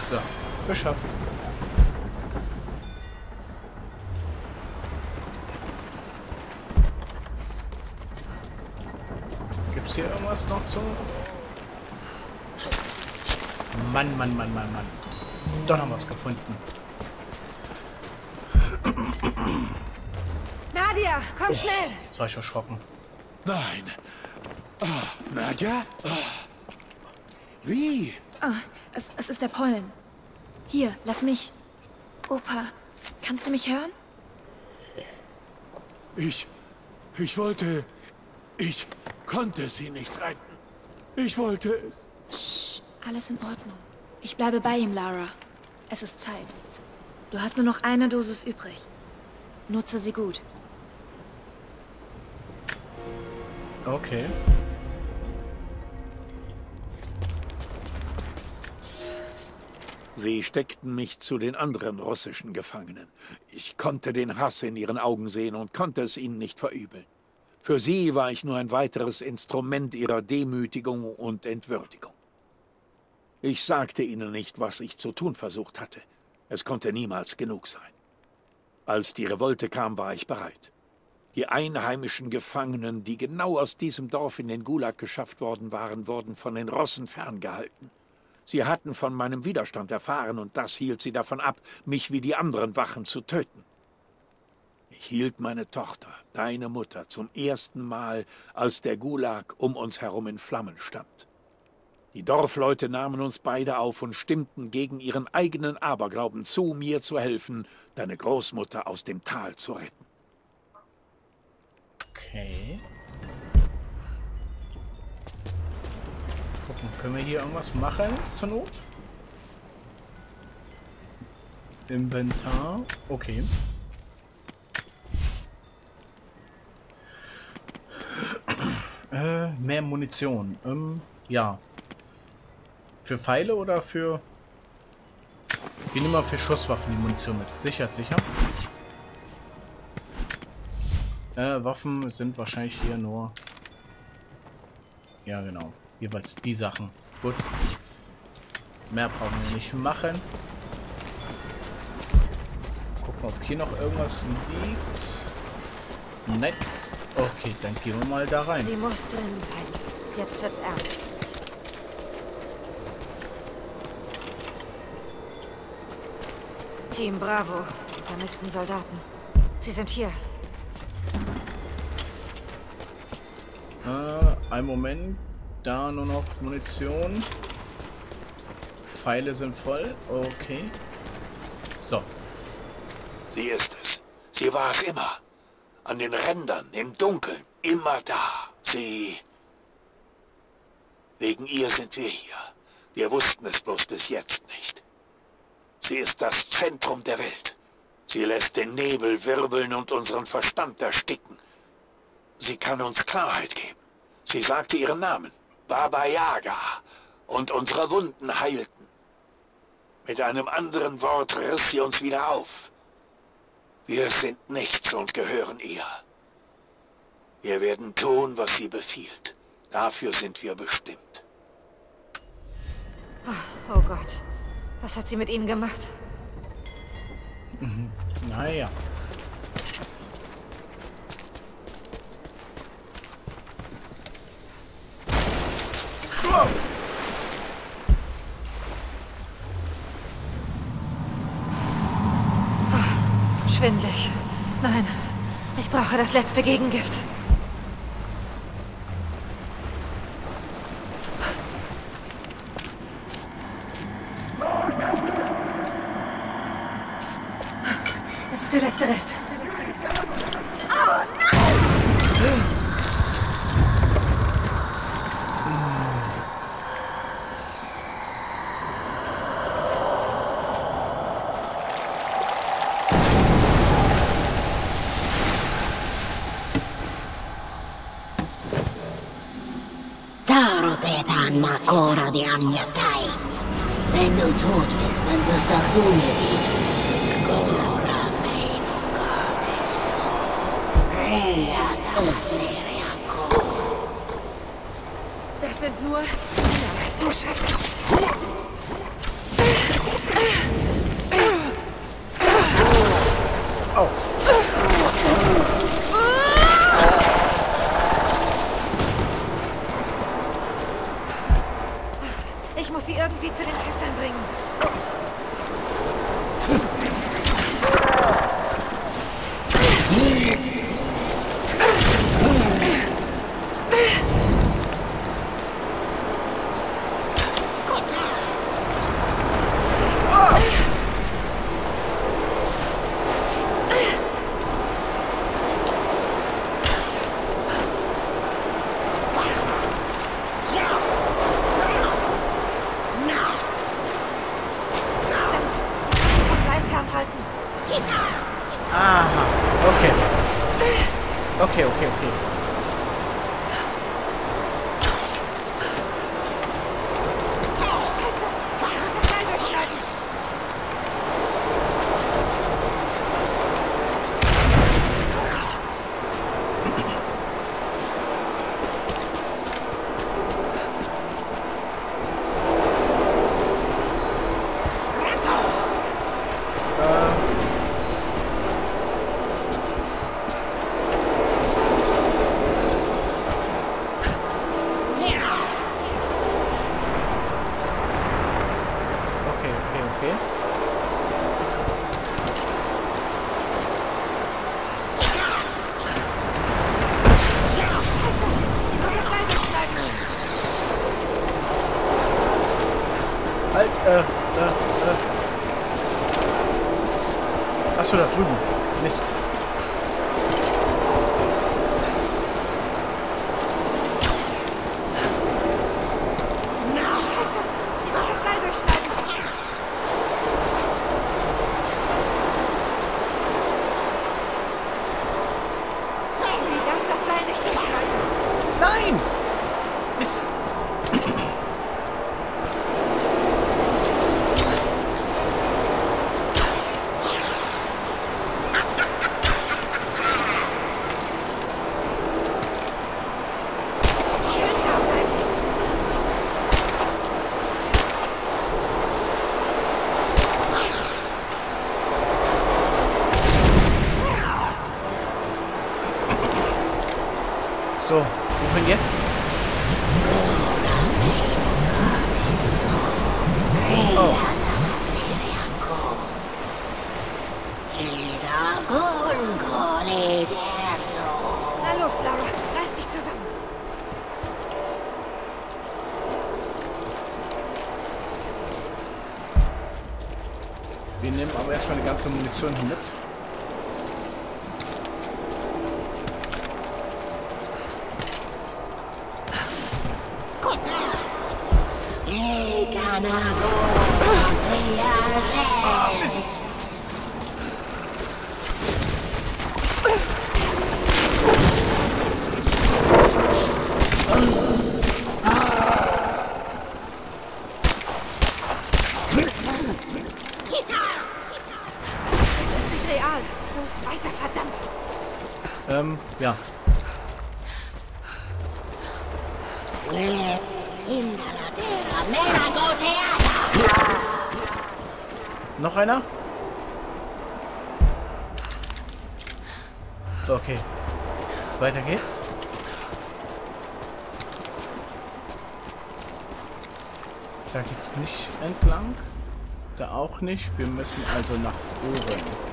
So, geschafft. Gibt's hier irgendwas noch zu? Mann, Mann, Mann, Mann, Mann. Doch noch was gefunden. Nadja, komm oh, schnell! Jetzt war ich erschrocken. Nein. Oh, Nadja? Oh. Wie? Oh, es, es ist der Pollen. Hier, lass mich. Opa, kannst du mich hören? Ich... Ich wollte... Ich konnte sie nicht retten. Ich wollte es... Sch, alles in Ordnung. Ich bleibe bei ihm, Lara. Es ist Zeit. Du hast nur noch eine Dosis übrig. Nutze sie gut. Okay. Sie steckten mich zu den anderen russischen Gefangenen. Ich konnte den Hass in ihren Augen sehen und konnte es ihnen nicht verübeln. Für sie war ich nur ein weiteres Instrument ihrer Demütigung und Entwürdigung. Ich sagte ihnen nicht, was ich zu tun versucht hatte. Es konnte niemals genug sein. Als die Revolte kam, war ich bereit. Die einheimischen Gefangenen, die genau aus diesem Dorf in den Gulag geschafft worden waren, wurden von den Russen ferngehalten. Sie hatten von meinem Widerstand erfahren und das hielt sie davon ab, mich wie die anderen Wachen zu töten. Ich hielt meine Tochter, deine Mutter, zum ersten Mal, als der Gulag um uns herum in Flammen stand. Die Dorfleute nahmen uns beide auf und stimmten gegen ihren eigenen Aberglauben zu, mir zu helfen, deine Großmutter aus dem Tal zu retten. Okay. Gucken, können wir hier irgendwas machen zur Not? Inventar. Okay. äh, mehr Munition. Ähm, ja. Für Pfeile oder für... Wir nehmen mal für Schusswaffen die Munition mit. Sicher, sicher. Äh, Waffen sind wahrscheinlich hier nur... Ja, genau. Jeweils die Sachen. Gut. Mehr brauchen wir nicht machen. Gucken, ob hier noch irgendwas liegt. Nein. Okay, dann gehen wir mal da rein. Sie muss drin sein. Jetzt wird's ernst. Team Bravo. Die vermissten Soldaten. Sie sind hier. Äh, einen Moment. Da nur noch Munition. Pfeile sind voll. Okay. So. Sie ist es. Sie war es immer. An den Rändern, im Dunkeln, immer da. Sie... Wegen ihr sind wir hier. Wir wussten es bloß bis jetzt nicht. Sie ist das Zentrum der Welt. Sie lässt den Nebel wirbeln und unseren Verstand ersticken. Sie kann uns Klarheit geben. Sie sagte ihren Namen. Baba Yaga, und unsere Wunden heilten. Mit einem anderen Wort riss sie uns wieder auf. Wir sind nichts und gehören ihr. Wir werden tun, was sie befiehlt. Dafür sind wir bestimmt. Oh Gott, was hat sie mit ihnen gemacht? Naja. Wow. Oh, schwindelig. Nein, ich brauche das letzte Gegengift. Der letzte Rest. Oh nein! Da rotete ancora di Agnatai. Wenn du tot bist, dann wirst auch du mir dienen. Das sind nur... Du schaffst das. Oh. Ich muss sie irgendwie zu den Kesseln bringen. Wir nehmen aber erstmal die ganze Munition hier mit. Ah, ja. Noch einer? So, okay. Weiter geht's. Da geht's nicht entlang. Da auch nicht. Wir müssen also nach oben.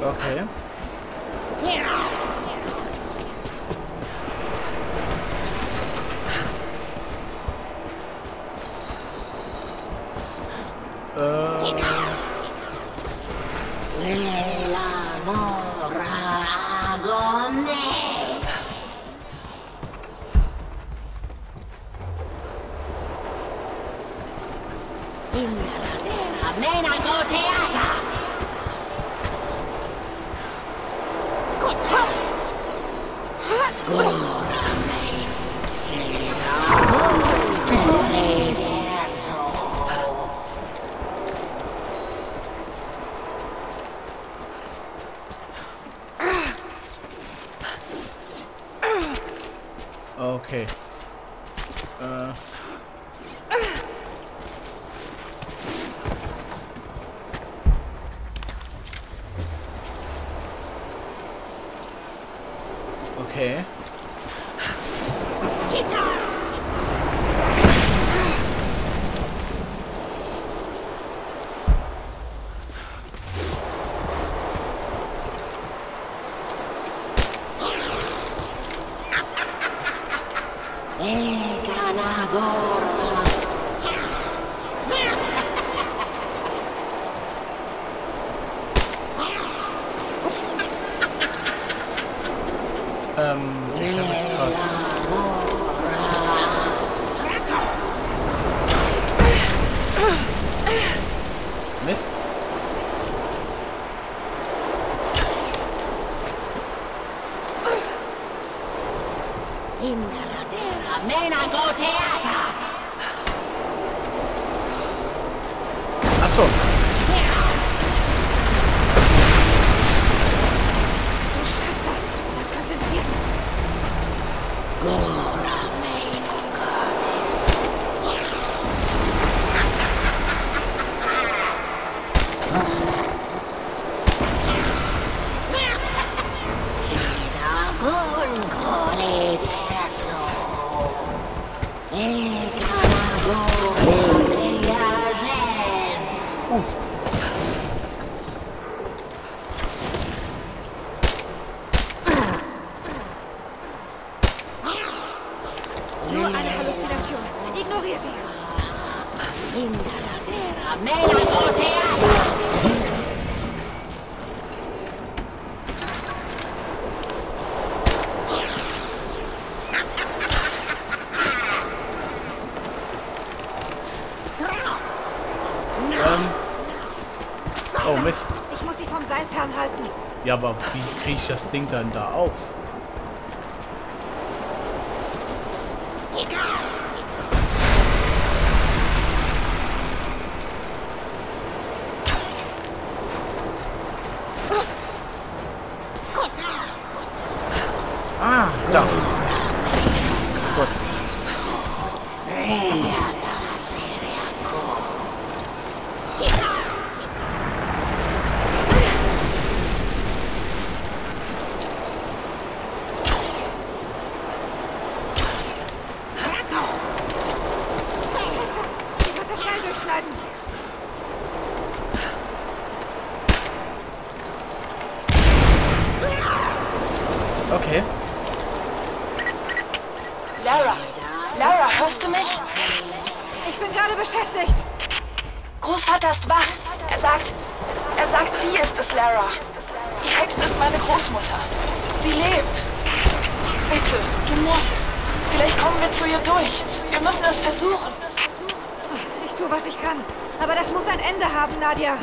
Okay. Okay. Äh. Okay. Oh Mist. Ich muss sie vom Seil fernhalten. Ja, aber wie kriege ich das Ding dann da auf? Ah, da. Gut. Großvater ist wach. Er sagt... Er sagt, sie ist es, Lara. Die Hexe ist meine Großmutter. Sie lebt. Bitte, du musst. Vielleicht kommen wir zu ihr durch. Wir müssen es versuchen. Ich tue, was ich kann. Aber das muss ein Ende haben, Nadja.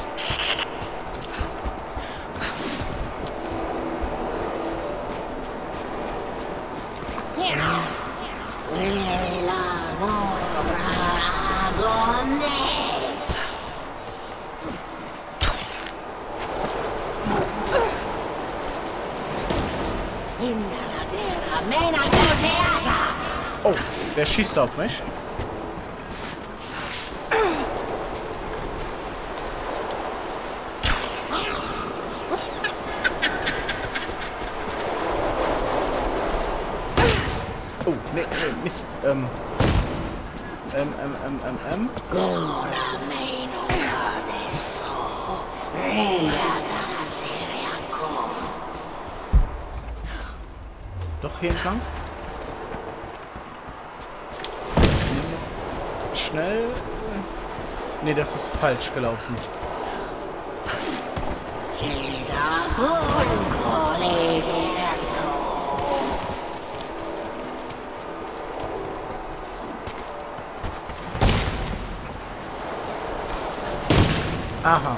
Oh, der schießt auf mich. Oh, nee, nee, Mist. Ähm. Ähm, ähm, ähm, ähm, ähm. Doch hier entlang. Schnell. Nee, das ist falsch gelaufen. Aha.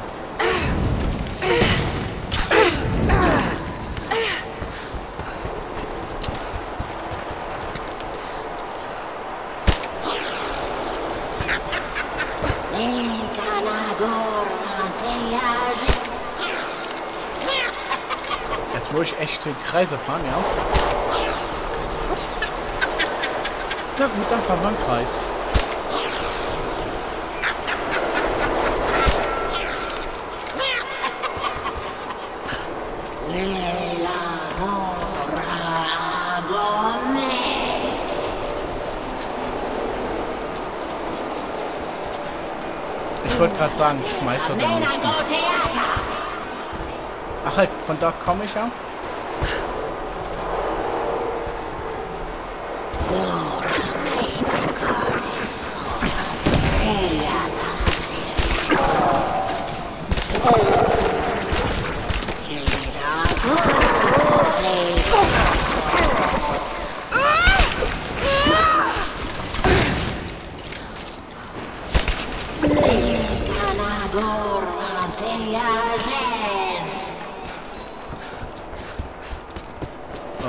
Jetzt muss ich echt in Kreise fahren, ja? Na gut, dann fahren wir einen Kreis. Ich wollte gerade sagen, schmeiß doch den Mist. Ach halt, von da komme ich ja.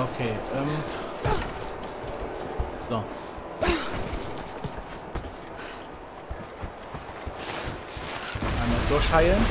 Okay, ähm. So. Einmal durchheilen.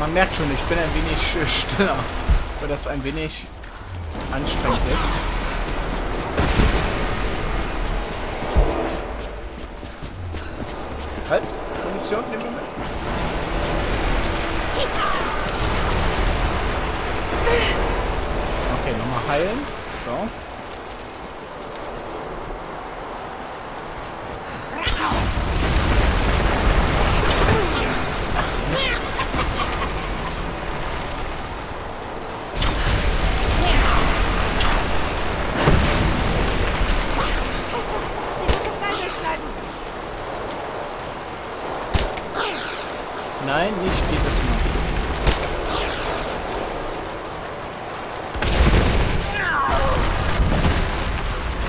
Man merkt schon, ich bin ein wenig stiller, weil das ein wenig anstrengend ist. Halt, Munition nehmen wir mit. Okay, nochmal heilen. So. Nein, nicht dieses Mal.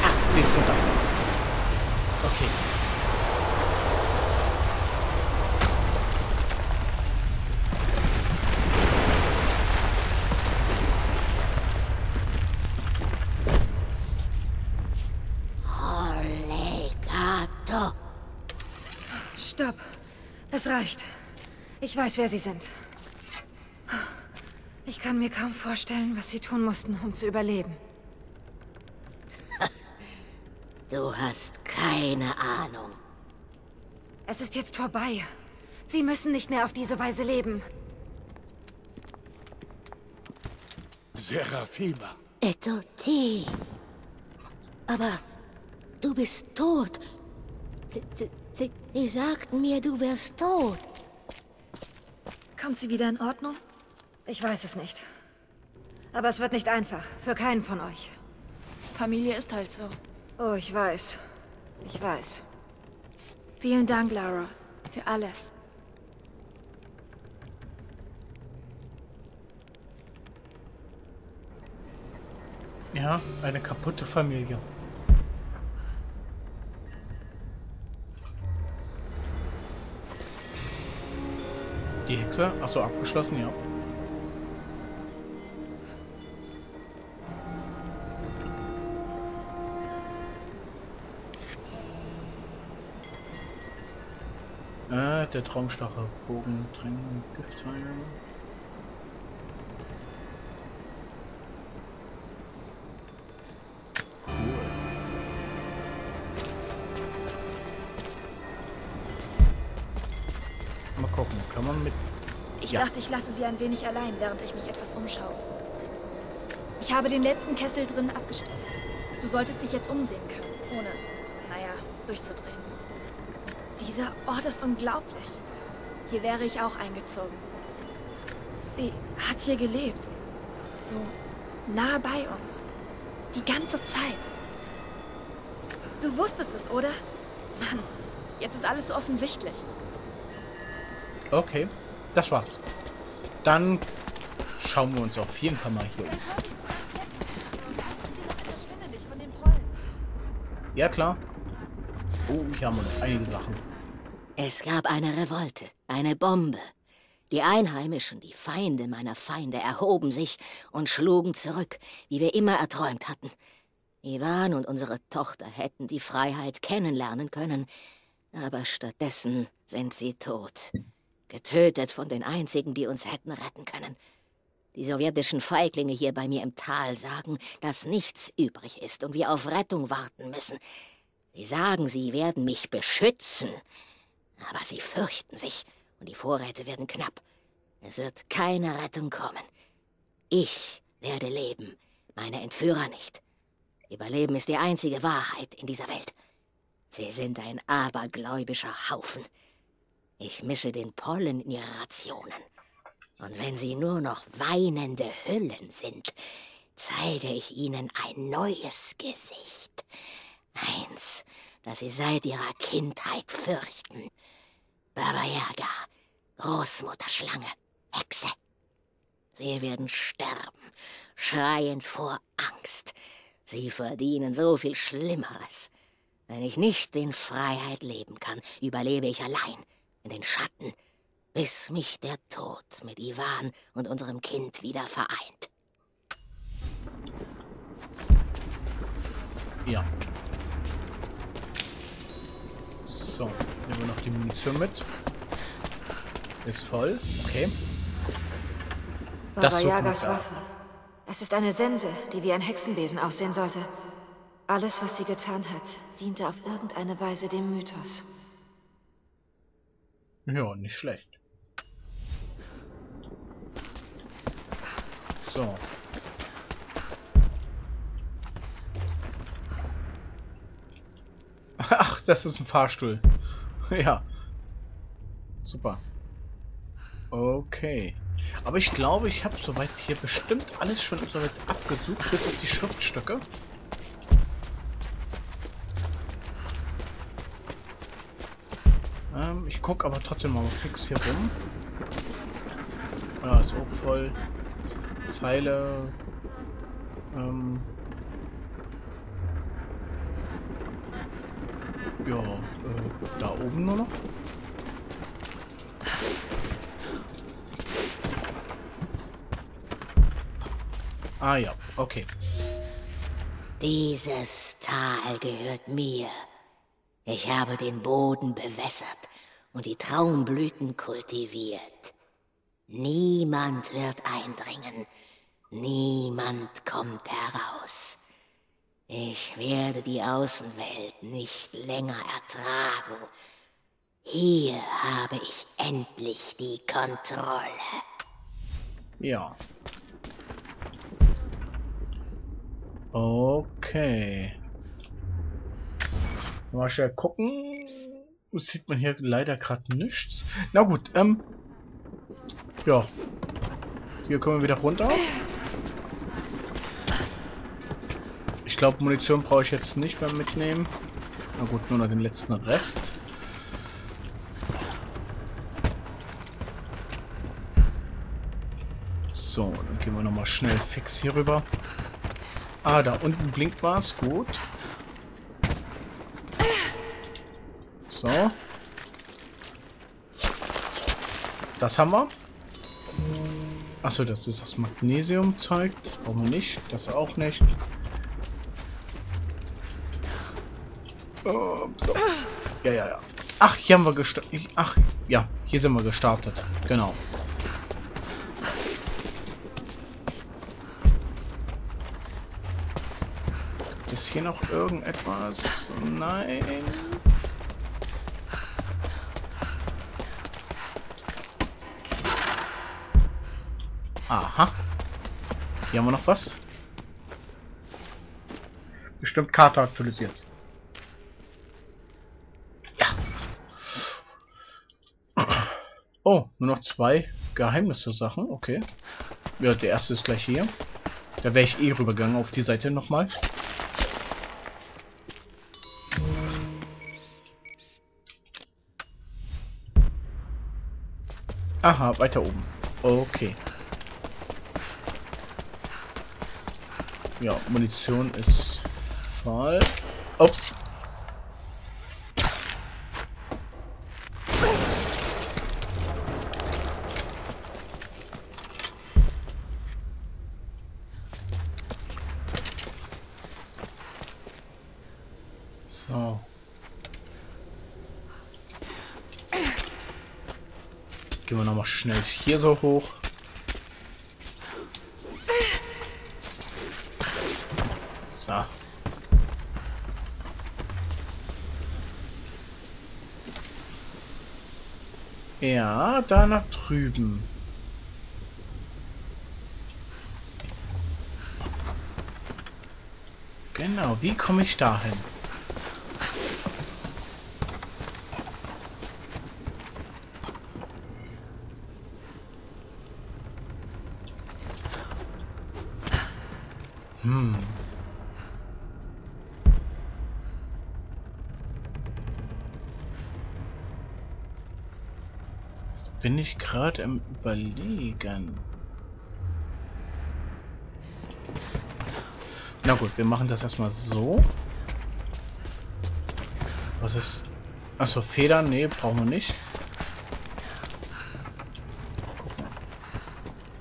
Ah, sie ist runter. Okay. Stopp. Das reicht. Ich weiß, wer Sie sind. Ich kann mir kaum vorstellen, was Sie tun mussten, um zu überleben. Du hast keine Ahnung. Es ist jetzt vorbei. Sie müssen nicht mehr auf diese Weise leben. Serafima. Etoti. Aber du bist tot. Sie, sie sagten mir, du wärst tot. Kommt sie wieder in Ordnung? Ich weiß es nicht. Aber es wird nicht einfach. Für keinen von euch. Familie ist halt so. Oh, ich weiß. Ich weiß. Vielen Dank, Lara. Für alles. Ja, eine kaputte Familie. Die Hexe? Achso, abgeschlossen, ja. Äh, der Traumstache. Bogen, Trinken, Giftzweige. Mal gucken, kann man mit... Ich ja. dachte, ich lasse sie ein wenig allein, während ich mich etwas umschaue. Ich habe den letzten Kessel drin abgestellt. Du solltest dich jetzt umsehen können, ohne, naja, durchzudrehen. Dieser Ort ist unglaublich. Hier wäre ich auch eingezogen. Sie hat hier gelebt. So nah bei uns. Die ganze Zeit. Du wusstest es, oder? Mann, jetzt ist alles so offensichtlich. Okay, das war's. Dann schauen wir uns auf jeden Fall mal hier um. Ja, klar. Oh, hier haben wir noch einige Sachen. Es gab eine Revolte, eine Bombe. Die Einheimischen, die Feinde meiner Feinde, erhoben sich und schlugen zurück, wie wir immer erträumt hatten. Ivan und unsere Tochter hätten die Freiheit kennenlernen können, aber stattdessen sind sie tot. Getötet von den einzigen, die uns hätten retten können. Die sowjetischen Feiglinge hier bei mir im Tal sagen, dass nichts übrig ist und wir auf Rettung warten müssen. Sie sagen, sie werden mich beschützen, aber sie fürchten sich und die Vorräte werden knapp. Es wird keine Rettung kommen. Ich werde leben, meine Entführer nicht. Überleben ist die einzige Wahrheit in dieser Welt. Sie sind ein abergläubischer Haufen. Ich mische den Pollen in ihre Rationen. Und wenn sie nur noch weinende Hüllen sind, zeige ich ihnen ein neues Gesicht. Eins, das sie seit ihrer Kindheit fürchten. Baba Yaga, Großmutterschlange, Hexe. Sie werden sterben, schreiend vor Angst. Sie verdienen so viel Schlimmeres. Wenn ich nicht in Freiheit leben kann, überlebe ich allein. In den Schatten, bis mich der Tod mit Ivan und unserem Kind wieder vereint. Ja. So, nehmen wir noch die Munition mit. Ist voll, okay. Baba Yagas Waffe. Es ist eine Sense, die wie ein Hexenbesen aussehen sollte. Alles, was sie getan hat, diente auf irgendeine Weise dem Mythos. Ja, nicht schlecht. So. Ach, das ist ein Fahrstuhl. Ja. Super. Okay. Aber ich glaube, ich habe soweit hier bestimmt alles schon soweit abgesucht, bis auf die Schriftstücke. Ich guck aber trotzdem mal fix hier rum. Ja, ist auch voll. Pfeile. Ähm. Ja, äh, da oben nur noch. Ah ja, okay. Dieses Tal gehört mir. Ich habe den Boden bewässert und die Traumblüten kultiviert. Niemand wird eindringen. Niemand kommt heraus. Ich werde die Außenwelt nicht länger ertragen. Hier habe ich endlich die Kontrolle. Ja. Okay. Mal schnell gucken. Das sieht man hier leider gerade nichts. Na gut, ähm. ja. Hier kommen wir wieder runter. Ich glaube, Munition brauche ich jetzt nicht mehr mitnehmen. Na gut, nur noch den letzten Rest. So, dann gehen wir nochmal schnell fix hier rüber. Ah, da unten blinkt was. Gut. So. Das haben wir. Achso, das ist das Magnesium-Zeug. Das brauchen wir nicht. Das auch nicht. Oh, so. Ja, ja, ja. Ach, hier haben wir gestartet. Ach, ja. Hier sind wir gestartet. Genau. Ist hier noch irgendetwas? Nein. Aha. Hier haben wir noch was. Bestimmt Karte aktualisiert. Ja. Oh, nur noch zwei Geheimnisse-Sachen. Okay. Ja, der erste ist gleich hier. Da wäre ich eh rübergegangen auf die Seite nochmal. Aha, weiter oben. Okay. Ja, Munition ist voll. Ups. So. Gehen wir nochmal schnell hier so hoch. So. Ja, da nach drüben. Genau, wie komme ich dahin? Hm. Bin ich gerade am Überlegen. Na gut, wir machen das erstmal so. Was ist? Achso, Federn? Nee, brauchen wir nicht. Gucken.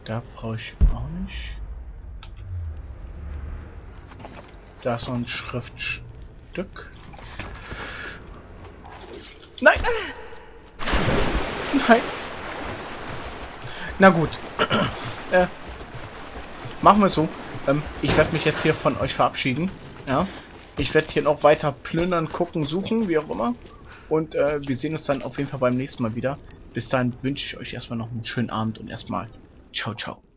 Da brauche ich auch nicht. Da ist noch ein Schriftstück. Nein! Nein! Na gut. äh, machen wir es so. Ähm, ich werde mich jetzt hier von euch verabschieden. Ja. Ich werde hier noch weiter plündern, gucken, suchen, wie auch immer. Und äh, wir sehen uns dann auf jeden Fall beim nächsten Mal wieder. Bis dahin wünsche ich euch erstmal noch einen schönen Abend und erstmal ciao, ciao.